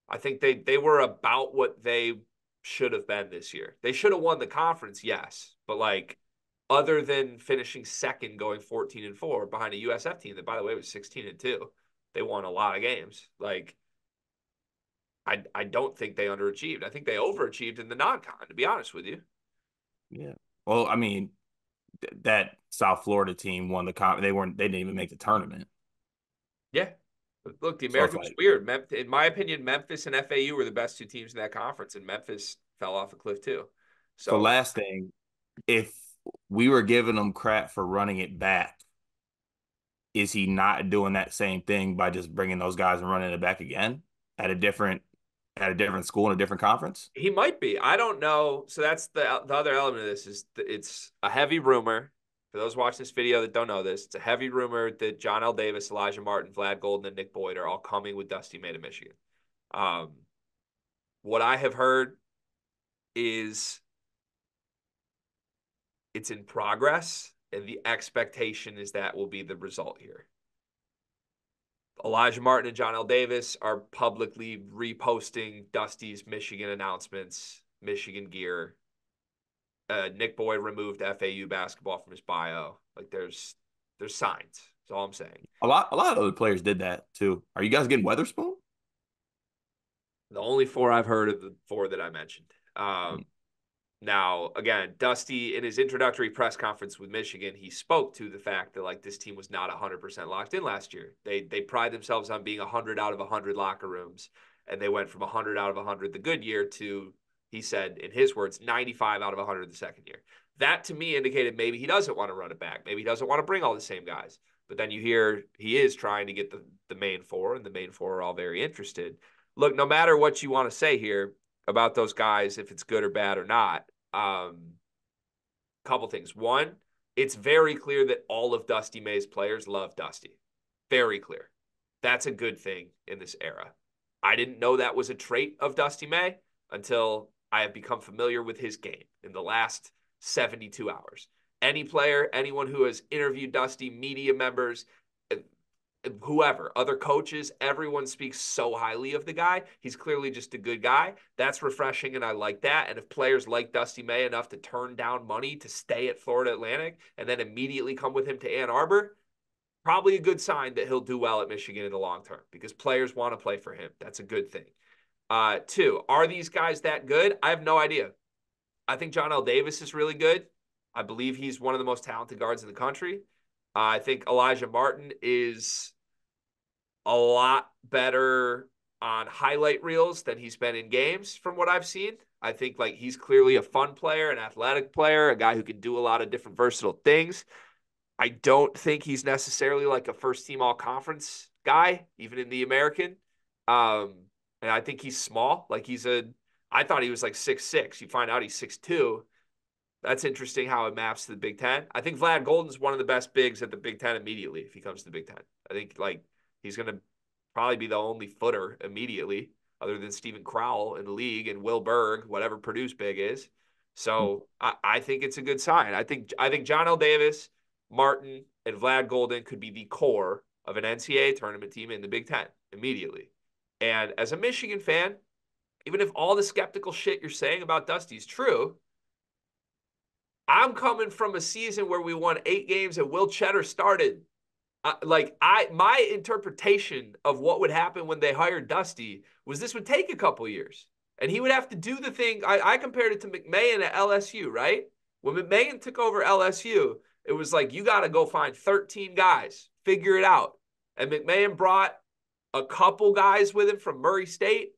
I think they they were about what they should have been this year. They should have won the conference, yes, but like other than finishing second, going fourteen and four behind a U S F team that by the way was sixteen and two. They won a lot of games. Like, I I don't think they underachieved. I think they overachieved in the non-con, to be honest with you. Yeah. Well, I mean, th- that South Florida team won the con. They weren't. They didn't even make the tournament. Yeah. Look, the American so was like, weird. Mem- in my opinion, Memphis and F A U were the best two teams in that conference, and Memphis fell off a cliff too. So the last thing, if we were giving them crap for running it back, is he not doing that same thing by just bringing those guys and running it back again at a different at a different school in a different conference? He might be. I don't know. So that's the the other element of this is the, it's a heavy rumor. For those watching this video that don't know this, it's a heavy rumor that Johnell Davis, Elijah Martin, Vlad Goldin, and Nick Boyd are all coming with Dusty May to Michigan. Um, what I have heard is it's in progress. And the expectation is that will be the result here. Elijah Martin and Johnell Davis are publicly reposting Dusty's Michigan announcements, Michigan gear. Uh, Nick Boyd removed F A U basketball from his bio. Like there's there's signs. That's all I'm saying. A lot a lot of other players did that too. Are you guys getting Weatherspoon? The only four I've heard of the four that I mentioned. Um, mm-hmm. Now, again, Dusty, in his introductory press conference with Michigan, he spoke to the fact that, like, this team was not one hundred percent locked in last year. They they pride themselves on being one hundred out of one hundred locker rooms, and they went from one hundred out of one hundred the good year to, he said, in his words, ninety-five out of one hundred the second year. That, to me, indicated maybe he doesn't want to run it back. Maybe he doesn't want to bring all the same guys. But then you hear he is trying to get the, the main four, and the main four are all very interested. Look, no matter what you want to say here about those guys, if it's good or bad or not, um, couple things. One, it's very clear that all of Dusty May's players love Dusty. Very clear. That's a good thing in this era. I didn't know that was a trait of Dusty May until I have become familiar with his game in the last seventy-two hours. Any player, anyone who has interviewed Dusty, media members, whoever, other coaches, everyone speaks so highly of the guy. He's clearly just a good guy. That's refreshing, and I like that. And if players like Dusty May enough to turn down money to stay at Florida Atlantic and then immediately come with him to Ann Arbor, probably a good sign that he'll do well at Michigan in the long term because players want to play for him. That's a good thing. Uh, two, are these guys that good? I have no idea. I think Johnell Davis is really good. I believe he's one of the most talented guards in the country. Uh, I think Elijah Martin is a lot better on highlight reels than he's been in games from what I've seen. I think like he's clearly a fun player, an athletic player, a guy who can do a lot of different versatile things. I don't think he's necessarily like a first team all conference guy, even in the American. Um, and I think he's small. Like he's a, I thought he was like six six. You find out he's six two. That's interesting how it maps to the Big Ten. I think Vlad Golden's one of the best bigs at the Big Ten immediately if he comes to the Big Ten. I think like he's going to probably be the only footer immediately, other than Steven Crowell in the league and Will Berg, whatever Purdue's big is. So I, I think it's a good sign. I think I think Johnell Davis, Martin, and Vlad Goldin could be the core of an N C A A tournament team in the Big Ten immediately. And as a Michigan fan, even if all the skeptical shit you're saying about Dusty is true, I'm coming from a season where we won eight games and Will Cheddar started. Uh, like, I, my interpretation of what would happen when they hired Dusty was this would take a couple years. And he would have to do the thing. I, I compared it to McMahon at L S U, right? When McMahon took over L S U, it was like, you got to go find thirteen guys, figure it out. And McMahon brought a couple guys with him from Murray State,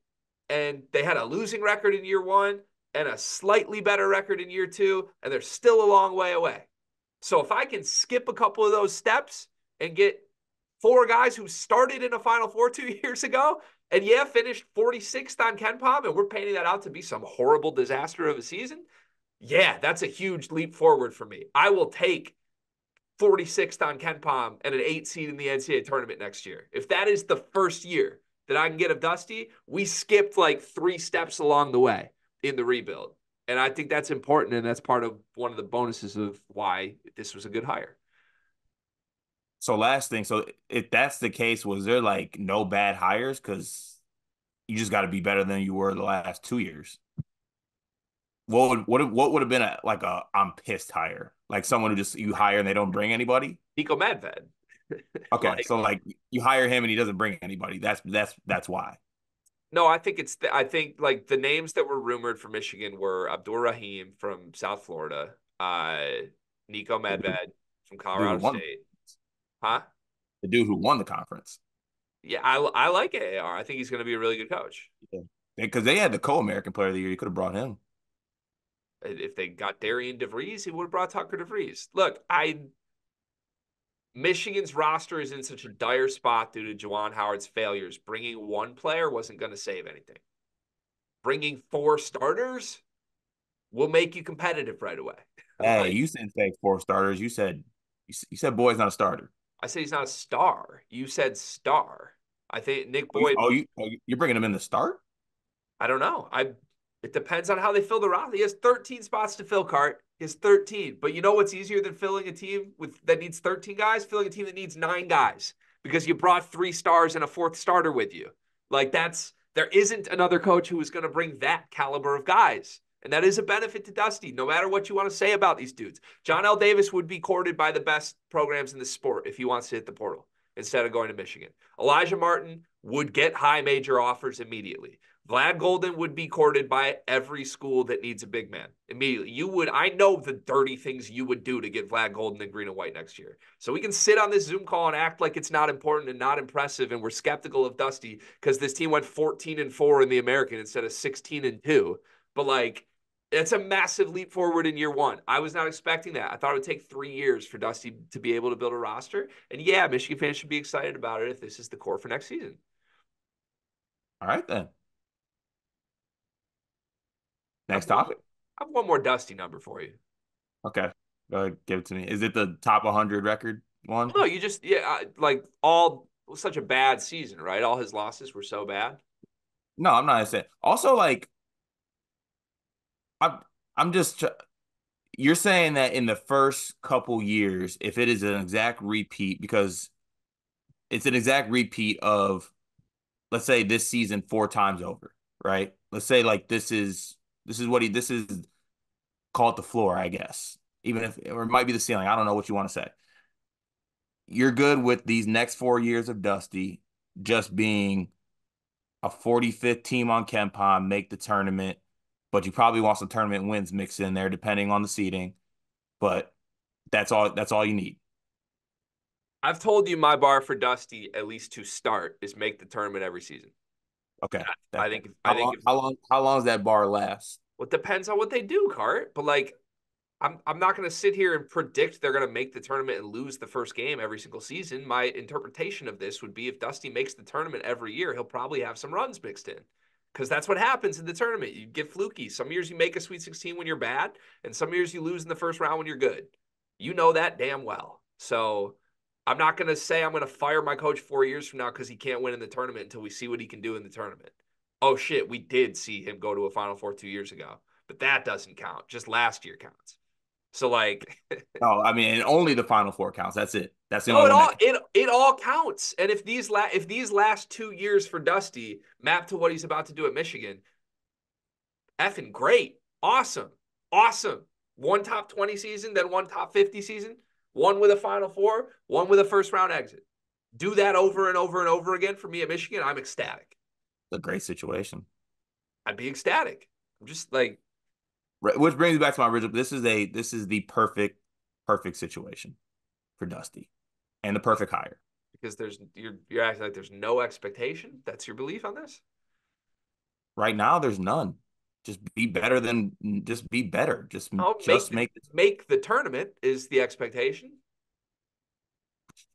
and they had a losing record in year one and a slightly better record in year two, and they're still a long way away. So if I can skip a couple of those steps and get four guys who started in a Final Four two years ago, and yeah, finished forty-sixth on KenPom, and we're painting that out to be some horrible disaster of a season, yeah, that's a huge leap forward for me. I will take forty-sixth on KenPom and an eight seed in the N C A A tournament next year. If that is the first year that I can get of Dusty, we skipped like three steps along the way in the rebuild. And I think that's important, and that's part of one of the bonuses of why this was a good hire. So last thing, so if that's the case, was there like no bad hires? Because you just got to be better than you were the last two years. What would what what would have been a, like a I'm pissed hire? Like someone who just you hire and they don't bring anybody? Nico Medvedev. Okay, like, so like you hire him and he doesn't bring anybody. That's that's that's why. No, I think it's th I think like the names that were rumored for Michigan were Abdul Rahim from South Florida, uh, Nico Medvedev from Colorado Dude, one, State. Huh? The dude who won the conference. Yeah, I, I like A A R. I think he's going to be a really good coach. Yeah, because they had the co-American player of the year. You could have brought him. If they got Darian DeVries, he would have brought Tucker DeVries. Look, I Michigan's roster is in such a dire spot due to Juwan Howard's failures. Bringing one player wasn't going to save anything. Bringing four starters will make you competitive right away. Hey, like, you didn't say four starters. You said you, you said Boyd's not a starter. I said he's not a star. You said star. I think Nick Boyd. Oh, you, oh, you're bringing him in the start? I don't know. I. It depends on how they fill the roster. He has thirteen spots to fill, Cart. He has thirteen. But you know what's easier than filling a team with that needs thirteen guys? Filling a team that needs nine guys because you brought three stars and a fourth starter with you. Like that's there isn't another coach who is going to bring that caliber of guys. And that is a benefit to Dusty, no matter what you want to say about these dudes. Johnell Davis would be courted by the best programs in the sport if he wants to hit the portal instead of going to Michigan. Elijah Martin would get high major offers immediately. Vlad Goldin would be courted by every school that needs a big man immediately. You would, I know the dirty things you would do to get Vlad Goldin and green and white next year. So we can sit on this Zoom call and act like it's not important and not impressive. And we're skeptical of Dusty because this team went fourteen and four in the American instead of sixteen and two. But like, it's a massive leap forward in year one. I was not expecting that. I thought it would take three years for Dusty to be able to build a roster. And yeah, Michigan fans should be excited about it if this is the core for next season. All right, then. Next topic. I have one more Dusty number for you. Okay. Uh, give it to me. Is it the top one hundred record one? No, you just, yeah, I, like all, it was such a bad season, right? All his losses were so bad. No, I'm not saying. Also, like, I'm, I'm just, you're saying that in the first couple years, if it is an exact repeat, because it's an exact repeat of, let's say this season four times over, right? Let's say like this is, This is what he, this is called the floor, I guess, even if, or it might be the ceiling. I don't know what you want to say. You're good with these next four years of Dusty just being a forty-fifth team on KenPom, make the tournament, but you probably want some tournament wins mixed in there depending on the seeding. But that's all, that's all you need. I've told you my bar for Dusty, at least to start, is make the tournament every season. Okay. I think I think how long how long does that bar last? Well, it depends on what they do, Cart. But like I'm I'm not gonna sit here and predict they're gonna make the tournament and lose the first game every single season. My interpretation of this would be if Dusty makes the tournament every year, he'll probably have some runs mixed in. Because that's what happens in the tournament. You get fluky. Some years you make a Sweet sixteen when you're bad, and some years you lose in the first round when you're good. You know that damn well. So I'm not going to say I'm going to fire my coach four years from now because he can't win in the tournament until we see what he can do in the tournament. Oh, shit, we did see him go to a Final Four two years ago. But that doesn't count. Just last year counts. So, like... no, I mean, only the Final Four counts. That's it. That's the no, only it one. All, it, it all counts. And if these, la- if these last two years for Dusty map to what he's about to do at Michigan, effing great. Awesome. Awesome. One top twenty season, then one top fifty season. One with a Final Four, one with a first-round exit. Do that over and over and over again for me at Michigan, I'm ecstatic. It's a great situation. I'd be ecstatic. I'm just like... Which brings me back to my original... This is a this is the perfect, perfect situation for Dusty. And the perfect hire. Because there's you're you're acting like there's no expectation? That's your belief on this? Right now, there's none. Just be better than just be better. Just, oh, just make, make make the tournament is the expectation,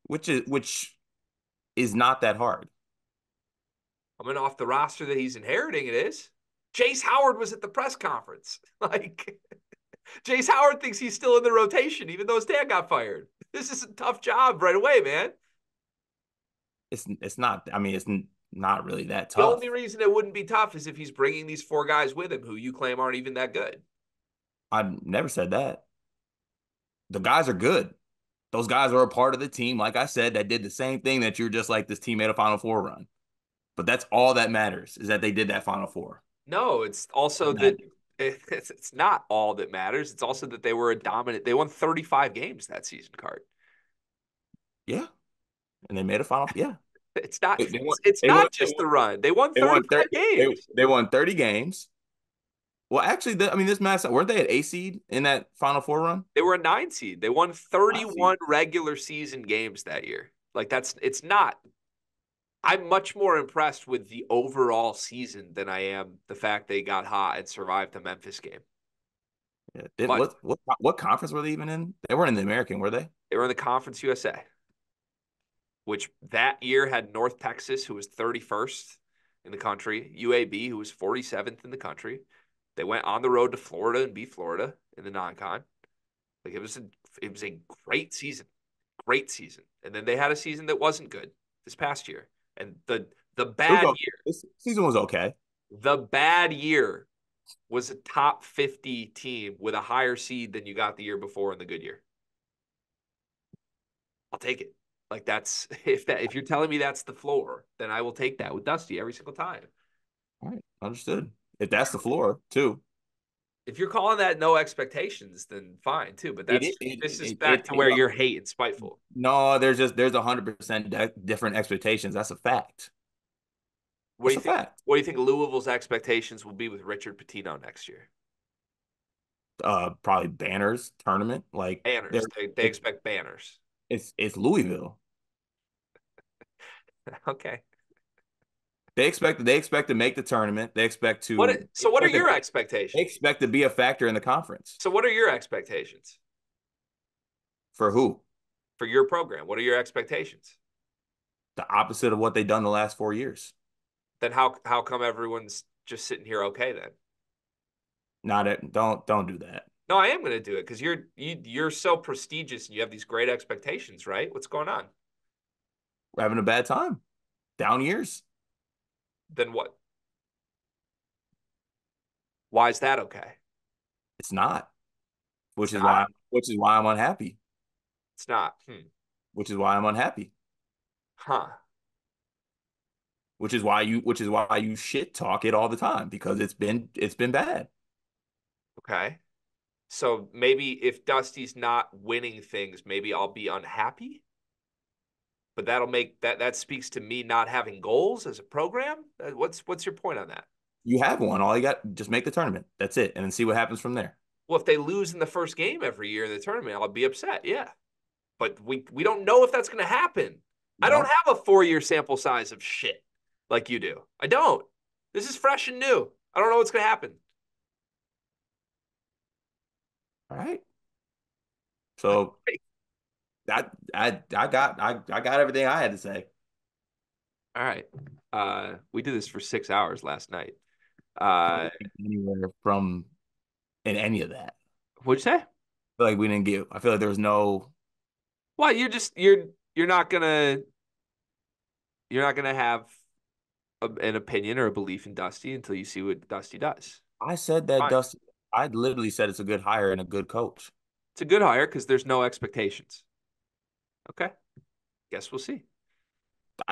which is which is not that hard. I mean, off the roster that he's inheriting, it is. Jace Howard was at the press conference. Like, Jace Howard thinks he's still in the rotation, even though his dad got fired. This is a tough job right away, man. It's it's not. I mean, it's. Not really that tough. The only reason it wouldn't be tough is if he's bringing these four guys with him who you claim aren't even that good. I've never said that. The guys are good. Those guys are a part of the team, like I said, that did the same thing that you're just like, this team made a Final Four run. But that's all that matters is that they did that Final Four. No, it's also that it's, it's not all that matters. It's also that they were a dominant. They won thirty-five games that season, Card. Yeah. And they made a Final Four. Yeah. It's not. They won, it's not won, just won, the run. They won thirty games. They, they won thirty games. Well, actually, the, I mean, this mass weren't they at eight seed in that Final Four run? They were a nine seed. They won thirty-one regular season games that year. Like that's. It's not. I'm much more impressed with the overall season than I am the fact they got hot and survived the Memphis game. Yeah. Did, but, what, what what conference were they even in? They weren't in the American, were they? They were in the Conference U S A. Which that year had North Texas, who was thirty-first in the country, U A B, who was forty-seventh in the country. They went on the road to Florida and beat Florida in the non-con. Like it was a, it was a great season, great season. And then they had a season that wasn't good this past year. And the the bad okay. year, this season was okay. The bad year was a top fifty team with a higher seed than you got the year before in the good year. I'll take it. Like that's if that if you're telling me that's the floor, then I will take that with Dusty every single time. All right, understood. If that's the floor, too. If you're calling that no expectations, then fine too. But that's it, it, this is it, back it, to it, where it, you're hate and spiteful. No, there's just there's a hundred percent different expectations. That's a fact. What that's do you think? Fact. What do you think Louisville's expectations will be with Richard Pitino next year? Uh, probably banners, tournament, like banners. They, they expect banners. It's it's Louisville. Okay. They expect they expect to make the tournament. They expect to. What, so what are your to, expectations? They expect to be a factor in the conference. So what are your expectations? For who? For your program. What are your expectations? The opposite of what they've done the last four years. Then how how come everyone's just sitting here okay then? Not it. Don't don't do that. No, I am going to do it because you're you, you're so prestigious and you have these great expectations, right? What's going on? We're having a bad time. Down years. Then what? Why is that okay? It's not. Which it's is not. why which is why I'm unhappy. It's not. Hmm. Which is why I'm unhappy. Huh. Which is why you which is why you shit talk it all the time because it's been it's been bad. Okay. So maybe if Dusty's not winning things, maybe I'll be unhappy. But that'll make that that speaks to me not having goals as a program. What's what's your point on that? You have one. All you got, just make the tournament. That's it. And then see what happens from there. Well, if they lose in the first game every year in the tournament, I'll be upset. Yeah. But we we don't know if that's going to happen. No. I don't have a four-year sample size of shit like you do. I don't. This is fresh and new. I don't know what's going to happen. All right. So I I I got I, I got everything I had to say. All right. Uh we did this for six hours last night. Uh anywhere from in any of that. What'd you say? I feel like we didn't give I feel like there was no Well, you're just you're you're not gonna you're not gonna have a, an opinion or a belief in Dusty until you see what Dusty does. I said that Fine. Dusty. I literally said it's a good hire and a good coach. It's a good hire because there's no expectations. Okay, guess we'll see.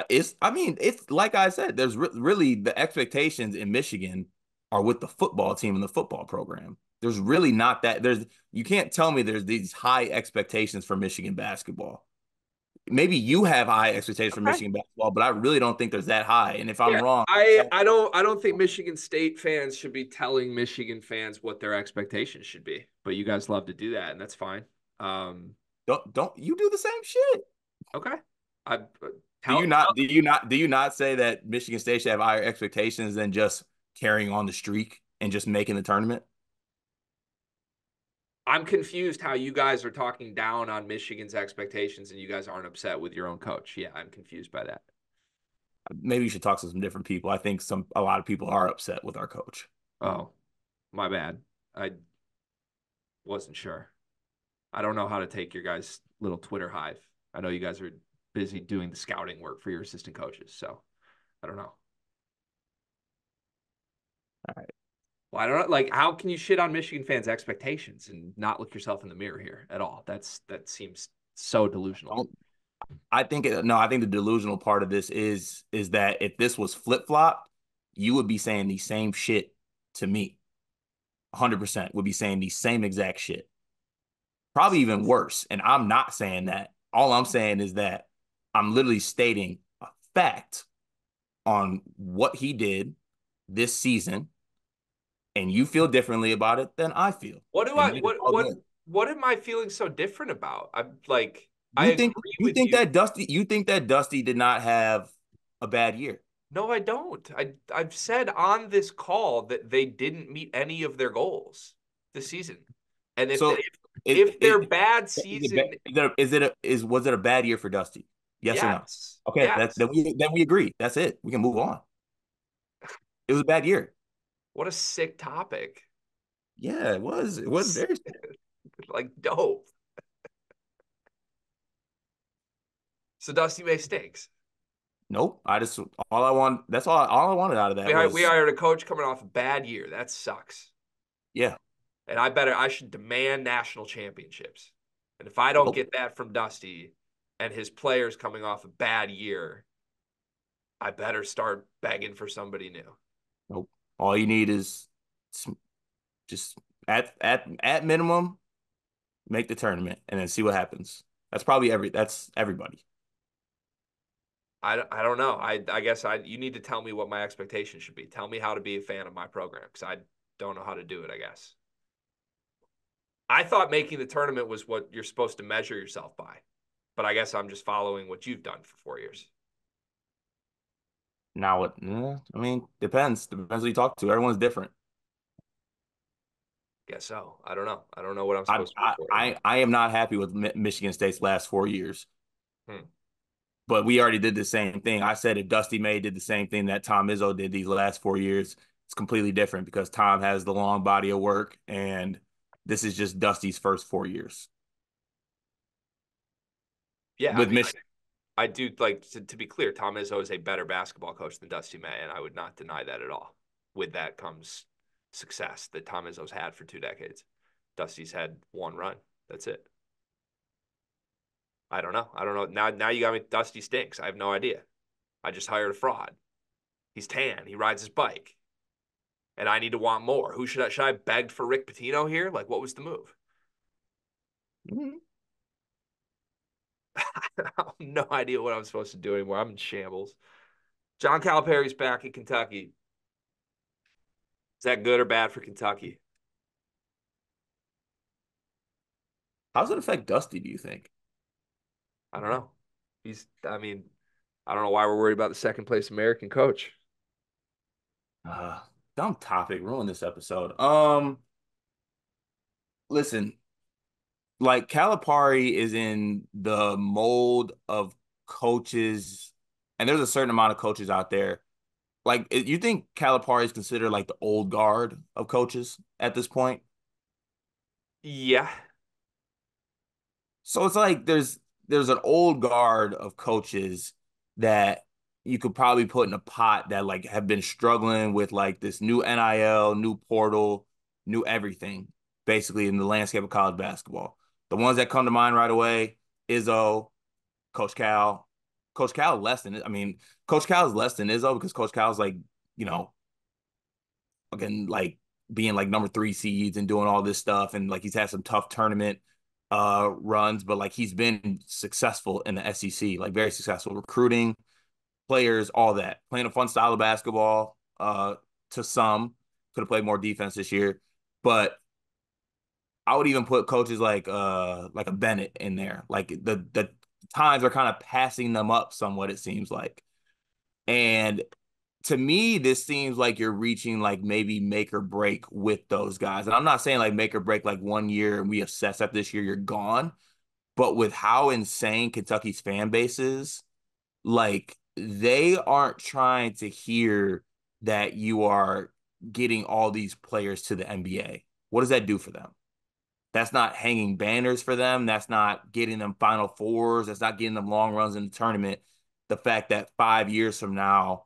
It's. I mean, it's like I said. There's re really the expectations in Michigan are with the football team and the football program. There's really not that. There's you can't tell me there's these high expectations for Michigan basketball. Maybe you have high expectations for okay. Michigan basketball, but I really don't think there's that high. And if I'm yeah, wrong, I I don't I don't think Michigan State fans should be telling Michigan fans what their expectations should be. But you guys love to do that, and that's fine. Um, don't don't you do the same shit? Okay, I. How, do you not? Do you not? Do you not say that Michigan State should have higher expectations than just carrying on the streak and just making the tournament? I'm confused how you guys are talking down on Michigan's expectations and you guys aren't upset with your own coach. Yeah, I'm confused by that. Maybe you should talk to some different people. I think some a lot of people are upset with our coach. Oh, my bad. I wasn't sure. I don't know how to take your guys' little Twitter hive. I know you guys are busy doing the scouting work for your assistant coaches. So I don't know. All right. Well, I don't know. Like, how can you shit on Michigan fans' expectations and not look yourself in the mirror here at all? That's that seems so delusional. I think it, no, I think the delusional part of this is is that if this was flip-flopped, you would be saying the same shit to me. one hundred percent would be saying the same exact shit. Probably even worse, and I'm not saying that. All I'm saying is that I'm literally stating a fact on what he did this season, and you feel differently about it than I feel. What do I? What what? Good. What am I feeling so different about? I'm like, you I think agree you with think you. that Dusty? You think that Dusty did not have a bad year? No, I don't. I I've said on this call that they didn't meet any of their goals this season, and if so, they, if, if their bad season is it, is it a, is was it a bad year for Dusty? Yes, yes. or no? Okay, yes. that's, then, we, then we agree. That's it. We can move on. It was a bad year. What a sick topic. Yeah, it was. It was very sick. Like, dope. So Dusty May stinks. Nope. I just, all I want, that's all, all I wanted out of that. We, was, hired, we hired a coach coming off a bad year. That sucks. Yeah. And I better, I should demand national championships. And if I don't nope. get that from Dusty, and his players coming off a bad year, I better start begging for somebody new. Nope. All you need is just at at at minimum, make the tournament and then see what happens. That's probably every that's everybody. I I don't know. I I guess I you need to tell me what my expectations should be. Tell me how to be a fan of my program because I don't know how to do it. I guess. I thought making the tournament was what you're supposed to measure yourself by. But I guess I'm just following what you've done for four years. Now, what? Yeah, I mean, depends. Depends who you talk to. Everyone's different. Guess so. I don't know. I don't know what I'm supposed I, to do. I, I, I am not happy with Michigan State's last four years. Hmm. But we already did the same thing. I said if Dusty May did the same thing that Tom Izzo did these last four years, it's completely different because Tom has the long body of work, and this is just Dusty's first four years. Yeah, with I, mean, I, I do like to, to be clear. Tom Izzo is a better basketball coach than Dusty May, and I would not deny that at all. With that comes success that Tom Izzo's had for two decades. Dusty's had one run. That's it. I don't know. I don't know. Now, now you got me. Dusty stinks. I have no idea. I just hired a fraud. He's tan. He rides his bike, and I need to want more. Who should I? Should I beg for Rick Pitino here? Like, what was the move? Mm-hmm. I have no idea what I'm supposed to do anymore. I'm in shambles. John Calipari's back at Kentucky. Is that good or bad for Kentucky? How does it affect Dusty, do you think? I don't know. He's, I mean, I don't know why we're worried about the second place American coach. Uh, dumb topic. Ruin this episode. Um, listen. Like, Calipari is in the mold of coaches, and there's a certain amount of coaches out there. Like, you think Calipari is considered, like, the old guard of coaches at this point? Yeah. So it's like there's there's an old guard of coaches that you could probably put in a pot that like have been struggling with like this new N I L, new portal, new everything, basically in the landscape of college basketball. The ones that come to mind right away, Izzo, Coach Cal. Coach Cal less than I mean, Coach Cal is less than Izzo because Coach Cal's like, you know, fucking like being like number three seeds and doing all this stuff, and like he's had some tough tournament uh runs, but like he's been successful in the S E C, like very successful recruiting players, all that, playing a fun style of basketball. Uh, to some, could have played more defense this year, but I would even put coaches like uh like a Bennett in there. Like the the times are kind of passing them up somewhat, it seems like. And to me, this seems like you're reaching like maybe make or break with those guys. And I'm not saying like make or break like one year and we assess that this year you're gone, but with how insane Kentucky's fan base is, like they aren't trying to hear that you are getting all these players to the N B A. What does that do for them? That's not hanging banners for them. That's not getting them Final Fours. That's not getting them long runs in the tournament. The fact that five years from now,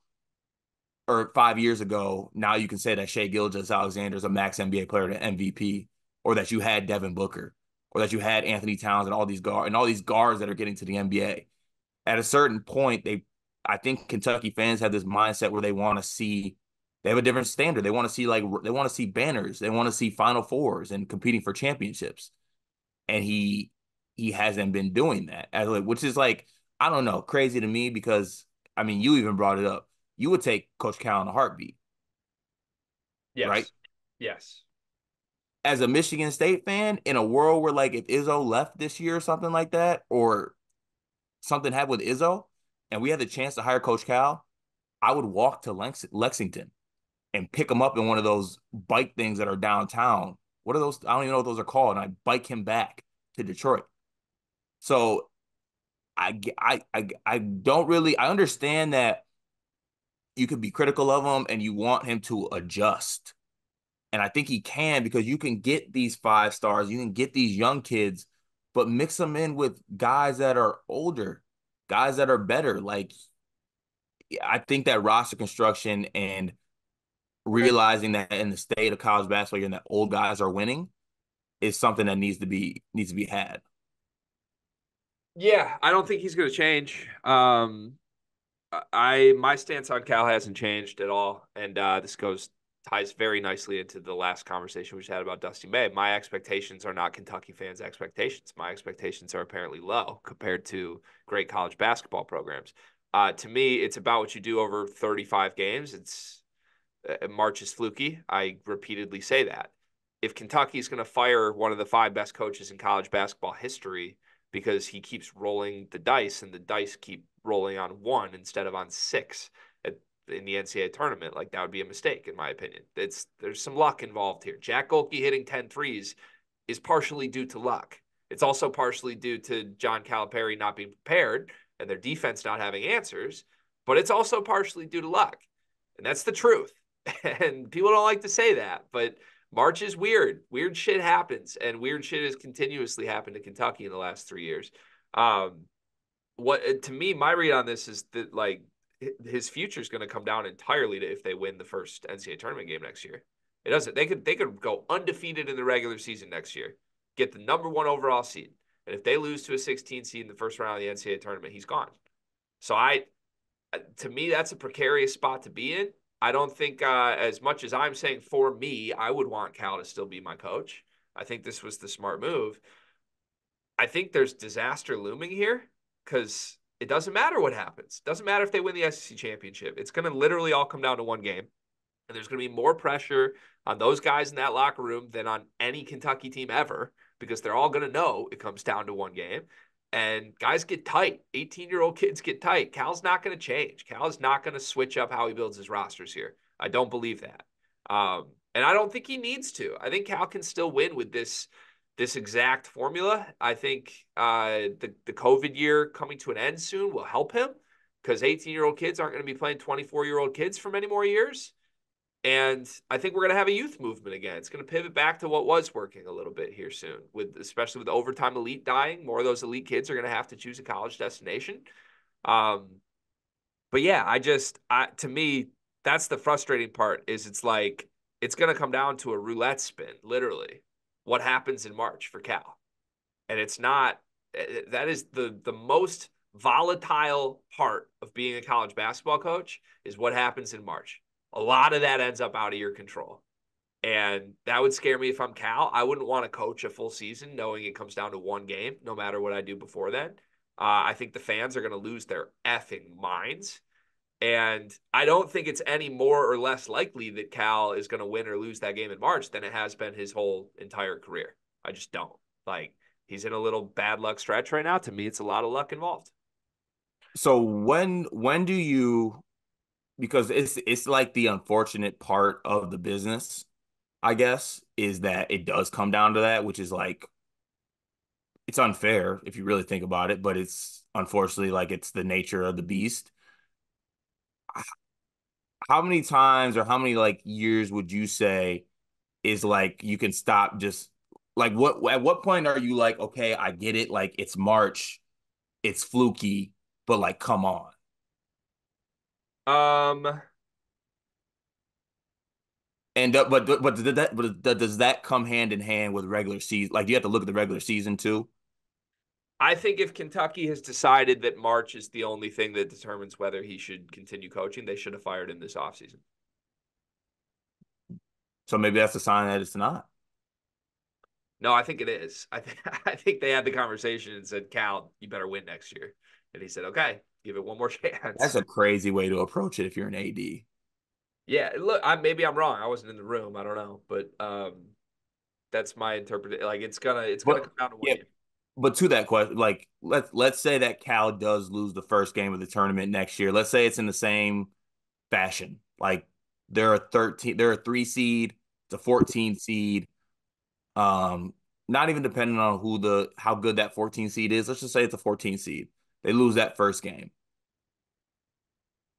or five years ago, now you can say that Shai Gilgeous-Alexander is a max N B A player to M V P, or that you had Devin Booker, or that you had Anthony Towns and all these guards and all these guards that are getting to the N B A. At a certain point, they, I think Kentucky fans have this mindset where they want to see. They have a different standard. They want to see like they want to see banners. They want to see Final Fours and competing for championships. And he he hasn't been doing that, which is like, I don't know, crazy to me because, I mean, you even brought it up. You would take Coach Cal in a heartbeat. Yes. Right? Yes. As a Michigan State fan, in a world where like if Izzo left this year or something like that, or something happened with Izzo, and we had the chance to hire Coach Cal, I would walk to Lex- Lexington. And pick him up in one of those bike things that are downtown. What are those? I don't even know what those are called. And I bike him back to Detroit. So I, I, I, I don't really, I understand that you could be critical of him and you want him to adjust. And I think he can, because you can get these five stars, you can get these young kids, but mix them in with guys that are older, guys that are better. Like, I think that roster construction and realizing that in the state of college basketball, and that old guys are winning, is something that needs to be needs to be had. Yeah, I don't think he's going to change. Um, I my stance on Cal hasn't changed at all, and uh, this goes ties very nicely into the last conversation we had about Dusty May. My expectations are not Kentucky fans' expectations. My expectations are apparently low compared to great college basketball programs. Uh, to me, it's about what you do over thirty-five games. It's March is fluky. I repeatedly say that. If Kentucky is going to fire one of the five best coaches in college basketball history because he keeps rolling the dice and the dice keep rolling on one instead of on six at, in the N C double A tournament, like that would be a mistake in my opinion. It's there's some luck involved here. Jack Goltke hitting ten threes is partially due to luck. It's also partially due to John Calipari not being prepared and their defense not having answers, but it's also partially due to luck. And that's the truth. And people don't like to say that, but March is weird. Weird shit happens, and weird shit has continuously happened to Kentucky in the last three years. Um, what to me, my read on this is that like his future is going to come down entirely to if they win the first N C double A tournament game next year. It doesn't. They could they could go undefeated in the regular season next year, get the number one overall seed, and if they lose to a sixteen seed in the first round of the N C double A tournament, he's gone. So I, to me, that's a precarious spot to be in. I don't think uh, as much as I'm saying for me, I would want Cal to still be my coach. I think this was the smart move. I think there's disaster looming here because it doesn't matter what happens. It doesn't matter if they win the S E C championship. It's going to literally all come down to one game. And there's going to be more pressure on those guys in that locker room than on any Kentucky team ever because they're all going to know it comes down to one game. And guys get tight. eighteen-year-old kids get tight. Cal's not going to change. Cal's not going to switch up how he builds his rosters here. I don't believe that. Um, and I don't think he needs to. I think Cal can still win with this this exact formula. I think uh, the, the COVID year coming to an end soon will help him because eighteen-year-old kids aren't going to be playing twenty-four-year-old kids for many more years. And I think we're going to have a youth movement again. It's going to pivot back to what was working a little bit here soon, with especially with Overtime Elite dying. More of those elite kids are going to have to choose a college destination. Um, but yeah, I just, I, to me, that's the frustrating part, is it's like, it's going to come down to a roulette spin, literally. What happens in March for Cal? And it's not, that is the the most volatile part of being a college basketball coach, is what happens in March. A lot of that ends up out of your control. And that would scare me if I'm Cal. I wouldn't want to coach a full season knowing it comes down to one game, no matter what I do before then. Uh, I think the fans are going to lose their effing minds. And I don't think it's any more or less likely that Cal is going to win or lose that game in March than it has been his whole entire career. I just don't. Like, he's in a little bad luck stretch right now. To me, it's a lot of luck involved. So when when do you... Because it's it's like the unfortunate part of the business, I guess, is that it does come down to that, which is like, it's unfair if you really think about it, but it's unfortunately like it's the nature of the beast. How many times or how many like years would you say is like you can stop just like what at what point are you like, okay, I get it, like it's March, it's fluky, but like come on. Um, and uh, but but does that but does that come hand in hand with regular season? Like, do you have to look at the regular season too? I think if Kentucky has decided that March is the only thing that determines whether he should continue coaching, they should have fired him this offseason. So maybe that's a sign that it's not. No, I think it is. I think I think they had the conversation and said, Cal, you better win next year, and he said, okay. Give it one more chance. That's a crazy way to approach it if you're an A D. Yeah, look, I, maybe I'm wrong. I wasn't in the room. I don't know, but um, that's my interpretation. Like, it's gonna, it's gonna but, come down to one. Yeah, but to that question, like let's let's say that Cal does lose the first game of the tournament next year. Let's say it's in the same fashion. Like they're a thirteen, they're a three seed, it's a fourteen seed. Um, not even depending on who the how good that fourteen seed is. Let's just say it's a fourteen seed. They lose that first game.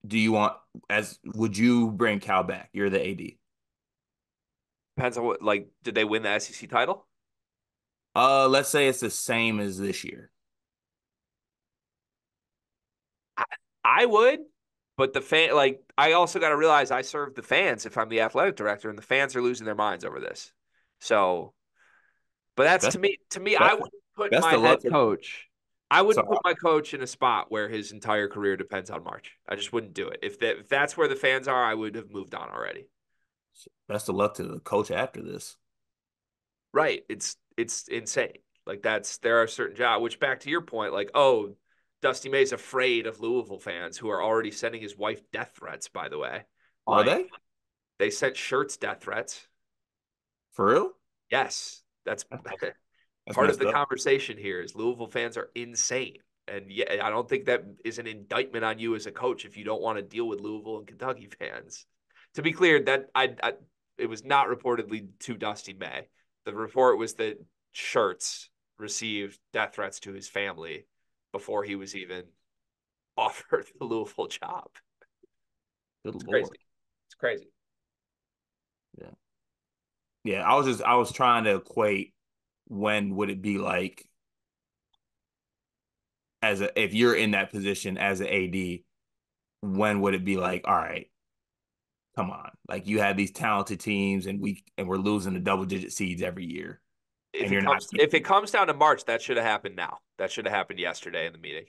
Do you want as would you bring Cal back? You're the A D. Depends on what. Like, did they win the S E C title? Uh, let's say it's the same as this year. I, I would, but the fan like I also got to realize I serve the fans if I'm the athletic director, and the fans are losing their minds over this. So, but that's, that's to me. To me, I wouldn't put my head coach. I wouldn't Sorry. put my coach in a spot where his entire career depends on March. I just wouldn't do it. If that if that's where the fans are, I would have moved on already. Best of luck to the coach after this. Right. It's it's insane. Like that's there are certain jobs, which back to your point, like, oh, Dusty May's afraid of Louisville fans who are already sending his wife death threats, by the way. Are like, they? They sent Shirts death threats. For real? Yes. That's That's Part of the up. conversation here is Louisville fans are insane. And yeah, I don't think that is an indictment on you as a coach if you don't want to deal with Louisville and Kentucky fans. To be clear, that I, I it was not reportedly to Dusty May. The report was that Shirts received death threats to his family before he was even offered the Louisville job. Good it's Lord. crazy. It's crazy. Yeah. Yeah, I was just I was trying to equate when would it be like as a, if you're in that position as an A D, when would it be like, all right, come on. Like you have these talented teams and we, and we're losing the double digit seeds every year. If, and you're it, comes, not if it comes down to March, that should have happened now. That should have happened yesterday in the meeting.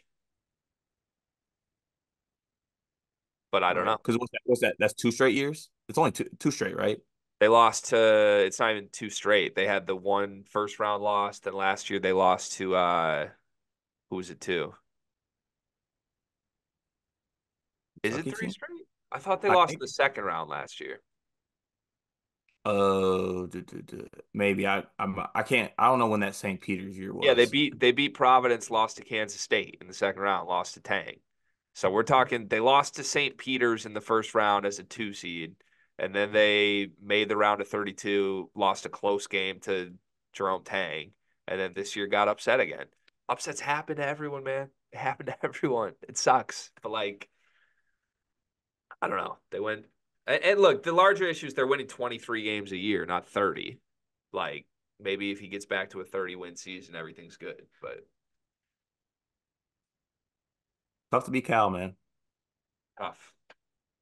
But I don't know. Cause what's that? What's that? That's two straight years. It's only two, two straight, right? They lost to, it's not even two straight. They had the one first round loss. Then last year they lost to, uh, who was it to? Is it three straight? I thought they lost in the second round last year. Oh, uh, maybe I, I'm, I can't, I don't know when that Saint Peter's year was. Yeah, they beat, they beat Providence, lost to Kansas State in the second round, lost to Tang. So we're talking, they lost to Saint Peter's in the first round as a two seed. And then they made the round of thirty-two, lost a close game to Jerome Tang, and then this year got upset again. Upsets happen to everyone, man. It happened to everyone. It sucks. But, like, I don't know. They went – And look, the larger issue is they're winning twenty-three games a year, not thirty. Like, maybe if he gets back to a thirty-win season, everything's good. But tough to be Cal, man. Tough.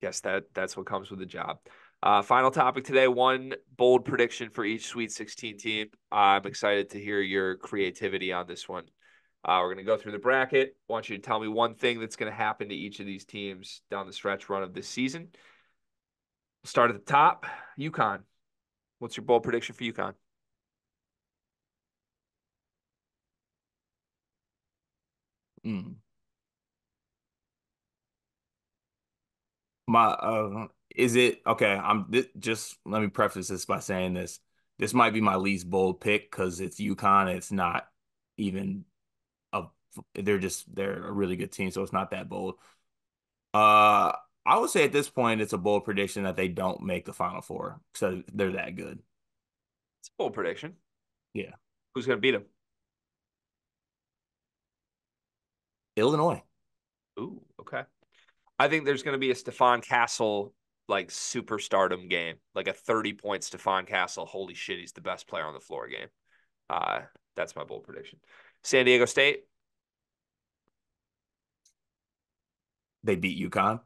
Yes, that that's what comes with the job. Uh, final topic today, one bold prediction for each Sweet sixteen team. I'm excited to hear your creativity on this one. Uh, we're going to go through the bracket. I want you to tell me one thing that's going to happen to each of these teams down the stretch run of this season. We'll start at the top. UConn. What's your bold prediction for UConn? Mm. My, uh, is it okay? I'm th just let me preface this by saying this. This might be my least bold pick because it's UConn. It's not even a, they're just they're a really good team, so it's not that bold. Uh, I would say at this point, it's a bold prediction that they don't make the Final Four, so they're that good. It's a bold prediction. Yeah. Who's gonna beat them? Illinois. Ooh, okay. I think there's going to be a Stephon Castle, like, superstardom game, like a thirty-point Stephon Castle, holy shit, he's the best player on the floor game. Uh, that's my bold prediction. San Diego State. They beat UConn.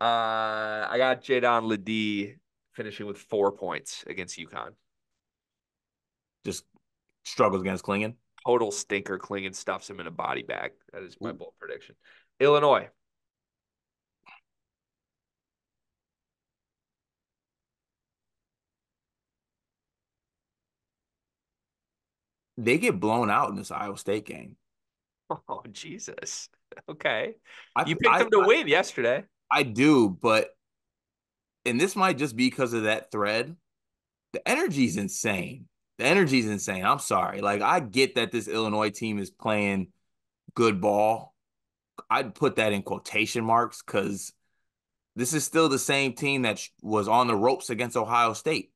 Uh, I got Jadon Ledee finishing with four points against UConn. Just struggles against Clingan. Total stinker. Clingan stuffs him in a body bag. That is my Ooh. bold prediction. Illinois. They get blown out in this Iowa State game. Oh, Jesus. Okay. I, you picked I, them to I, win yesterday. I do, but – and this might just be because of that thread. The energy's insane. The energy's insane. I'm sorry. Like, I get that this Illinois team is playing good ball. I'd put that in quotation marks because this is still the same team that was on the ropes against Ohio State.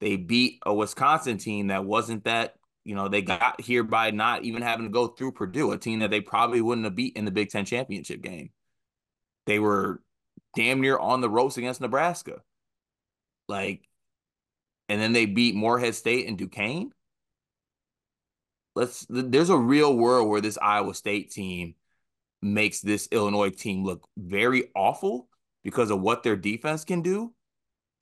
They beat a Wisconsin team that wasn't that, you know, they got here by not even having to go through Purdue, a team that they probably wouldn't have beat in the Big Ten championship game. They were damn near on the ropes against Nebraska. Like, and then they beat Morehead State and Duquesne. Let's, there's a real world where this Iowa State team makes this Illinois team look very awful because of what their defense can do.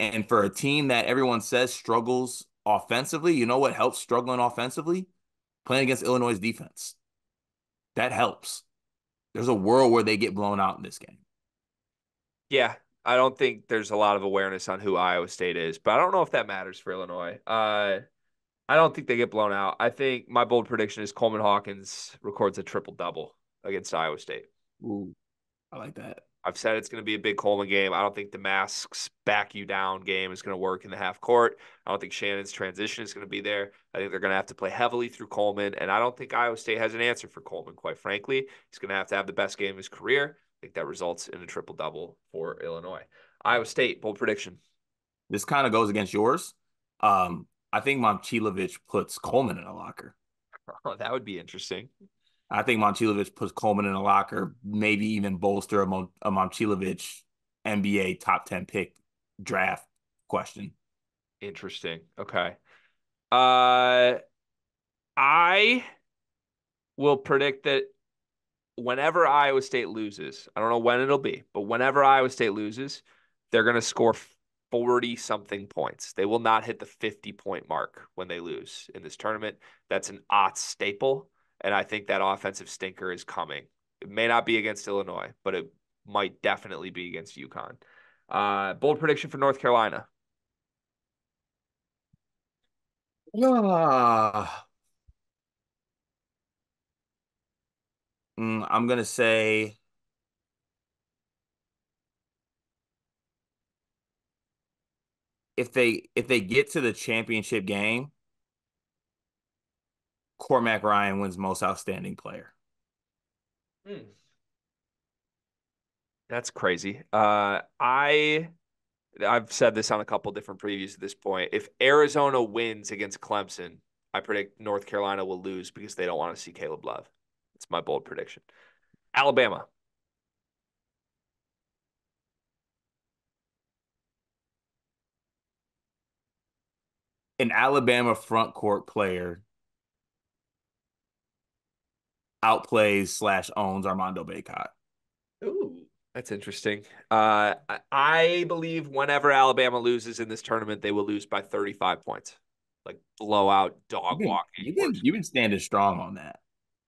And for a team that everyone says struggles offensively, you know what helps struggling offensively? Playing against Illinois' defense. That helps. There's a world where they get blown out in this game. Yeah, I don't think there's a lot of awareness on who Iowa State is, but I don't know if that matters for Illinois. Uh, I don't think they get blown out. I think my bold prediction is Coleman Hawkins records a triple-double against Iowa State. Ooh, I like that. I've said it's going to be a big Coleman game. I don't think the masks back you down game is going to work in the half court. I don't think Shannon's transition is going to be there. I think they're going to have to play heavily through Coleman, and I don't think Iowa State has an answer for Coleman, quite frankly. He's going to have to have the best game of his career. I think that results in a triple-double for Illinois. Iowa State, bold prediction. This kind of goes against yours. Um, I think Momchilovich puts Coleman in a locker. Oh, that would be interesting. I think Momchilovich puts Coleman in a locker, maybe even bolster a, Mo a Momchilovich N B A top ten pick draft question. Interesting. Okay. Uh, I will predict that whenever Iowa State loses, I don't know when it'll be, but whenever Iowa State loses, they're going to score forty-something points. They will not hit the fifty-point mark when they lose in this tournament. That's an O T S staple. And I think that offensive stinker is coming. It may not be against Illinois, but it might definitely be against UConn. Uh, bold prediction for North Carolina. Uh, I'm going to say if they if they get to the championship game, Cormac Ryan wins most outstanding player. Hmm. That's crazy. Uh, I, I've said this on a couple different previews at this point. If Arizona wins against Clemson, I predict North Carolina will lose because they don't want to see Caleb Love. That's my bold prediction. Alabama. an Alabama front court player outplays slash owns Armando Bacot? Ooh, that's interesting. Uh, I believe whenever Alabama loses in this tournament, they will lose by thirty-five points. Like blowout, dog walking. You've been, you've been standing strong on that.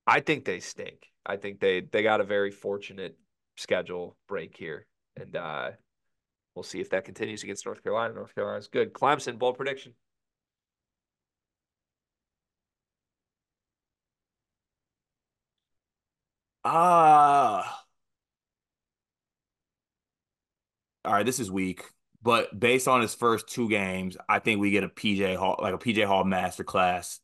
I think they stink. I think they they got a very fortunate schedule break here. And uh, we'll see if that continues against North Carolina. North Carolina's good. Clemson, bold prediction. Ah. Uh... All right, this is weak, but based on his first two games, I think we get a P J Hall, like a P J Hall masterclass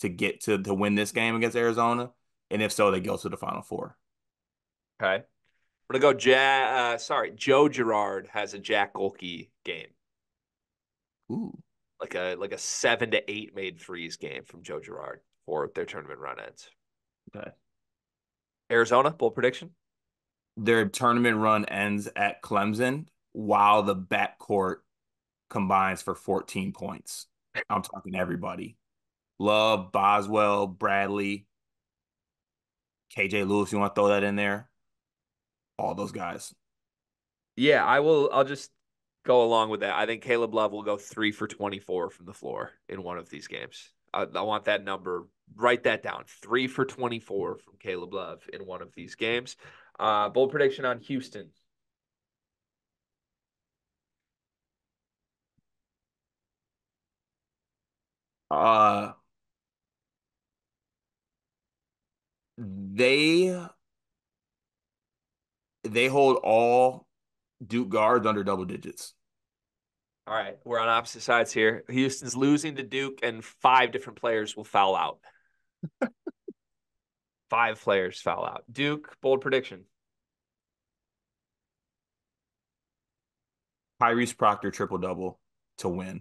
to get to, to win this game against Arizona. And if so, they go to the Final Four. Okay. We're going to go, ja- uh, sorry, Joe Girard has a Jack Golke game. Ooh. Like a like a seven to eight made threes game from Joe Girard for their tournament run ends. Okay. Arizona, bold prediction? Their tournament run ends at Clemson while the backcourt combines for fourteen points. I'm talking everybody. Love, Boswell, Bradley, K J Lewis. You want to throw that in there? All those guys. Yeah, I will. I'll just go along with that. I think Caleb Love will go three for twenty-four from the floor in one of these games. I, I want that number. Write that down. Three for twenty-four from Caleb Love in one of these games. Uh, bold prediction on Houston. Uh, they they hold all Duke guards under double digits. All right, we're on opposite sides here. Houston's losing to Duke, and five different players will foul out. Five players foul out. Duke, bold prediction. Tyrese Proctor triple-double to win.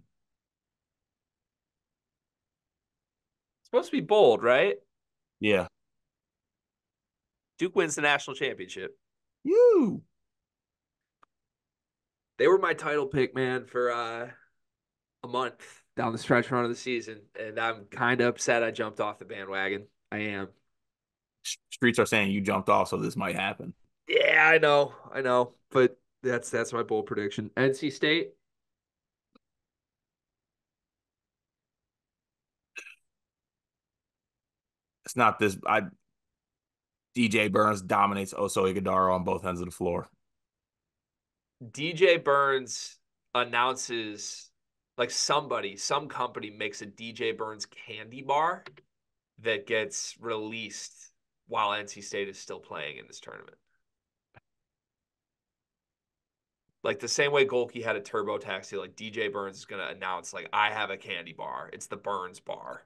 It's supposed to be bold, right? Yeah. Duke wins the national championship. Woo! They were my title pick, man, for uh, a month down the stretch run of the season, and I'm kind of upset I jumped off the bandwagon. I am. Streets are saying you jumped off, so this might happen. Yeah, I know, I know, but that's that's my bold prediction. N C State. It's not this. I D J Burns dominates Oso Ighodaro on both ends of the floor. D J Burns announces, like somebody, some company makes a D J Burns candy bar that gets released while N C State is still playing in this tournament. Like the same way Golke had a TurboTax deal, like D J Burns is going to announce, like, I have a candy bar. It's the Burns bar.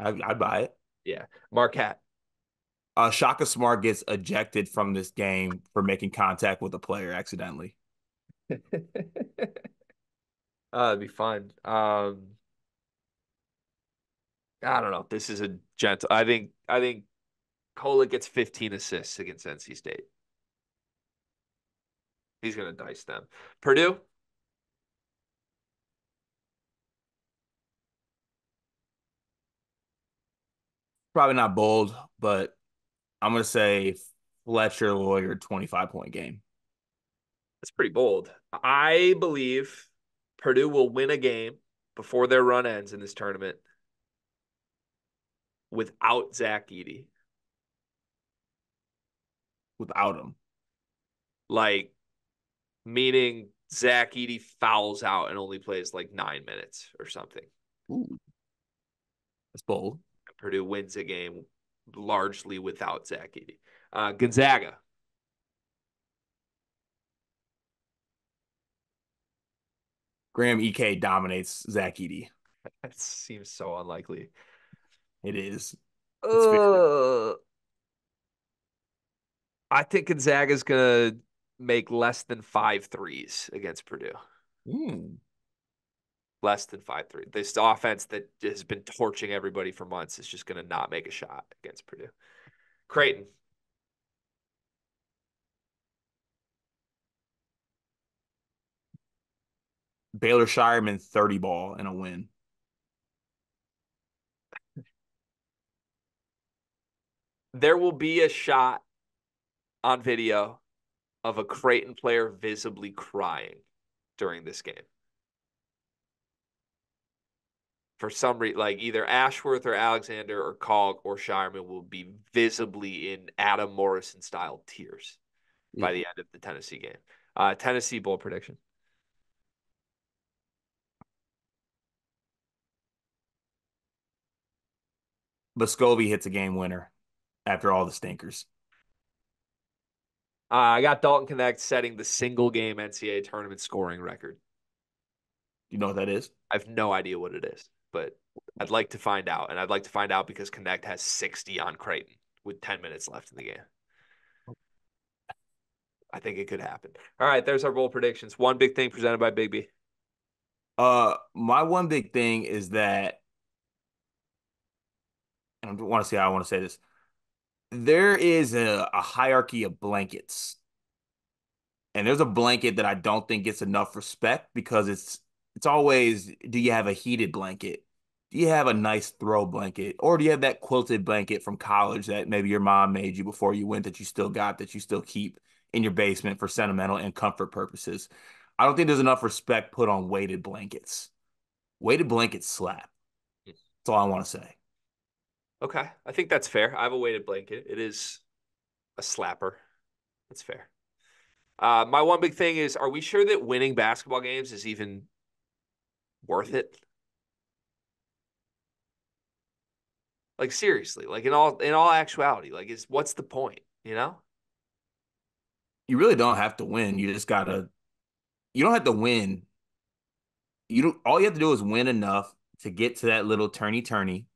I, I'd buy it. Yeah. Marquette. Uh, Shaka Smart gets ejected from this game for making contact with a player accidentally. uh, that'd be fun. Um, I don't know. This is a gentle. I think I think Cola gets fifteen assists against N C State. He's going to dice them. Purdue? Probably not bold, but I'm going to say Fletcher Lawyer twenty-five point game. That's pretty bold. I believe Purdue will win a game before their run ends in this tournament without Zach Edey. Without him? Like, meaning Zach Edey fouls out and only plays like nine minutes or something. Ooh. That's bold. And Purdue wins a game largely without Zach Edey. Uh, Gonzaga. Graham E K dominates Zach Edey. That seems so unlikely. It is. Uh, I think Gonzaga's going to make less than five threes against Purdue. Mm. Less than five threes. This offense that has been torching everybody for months is just going to not make a shot against Purdue. Creighton. Baylor Shireman thirty ball and a win. There will be a shot on video of a Creighton player visibly crying during this game. For some reason, like either Ashworth or Alexander or Cog or Shireman will be visibly in Adam Morrison-style tears yeah. by the end of the Tennessee game. Uh, Tennessee bowl prediction. Vescovi hits a game winner after all the stinkers. Uh, I got Dalton Connect setting the single-game N C A A tournament scoring record. You know what that is? I have no idea what it is, but I'd like to find out. And I'd like to find out because Connect has sixty on Creighton with ten minutes left in the game. I think it could happen. All right, there's our bowl predictions. One big thing presented by Big B. Uh, my one big thing is that, and I want to see how I want to say this, there is a, a hierarchy of blankets. And there's a blanket that I don't think gets enough respect because it's it's always, do you have a heated blanket? Do you have a nice throw blanket? Or do you have that quilted blanket from college that maybe your mom made you before you went that you still got, that you still keep in your basement for sentimental and comfort purposes? I don't think there's enough respect put on weighted blankets. Weighted blankets slap. That's all I want to say. Okay, I think that's fair. I have a weighted blanket. It is a slapper. That's fair. Uh, my one big thing is, are we sure that winning basketball games is even worth it? Like, seriously, like in all in all actuality, like, is what's the point, you know? You really don't have to win. You just got to – you don't have to win. You don't, all you have to do is win enough to get to that little turny-turny.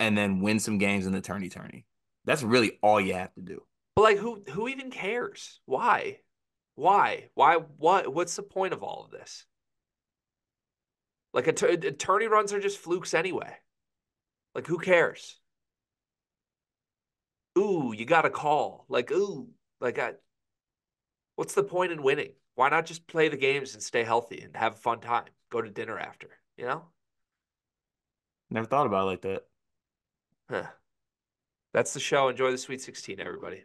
And then win some games in the tourney tourney. That's really all you have to do. But like, who who even cares? Why? Why? Why? What? What's the point of all of this? Like, a, a tourney runs are just flukes anyway. Like, who cares? Ooh, you got a call. Like, ooh, like, I, what's the point in winning? Why not just play the games and stay healthy and have a fun time? Go to dinner after, you know? Never thought about it like that. Huh. That's the show. Enjoy the Sweet sixteen, everybody.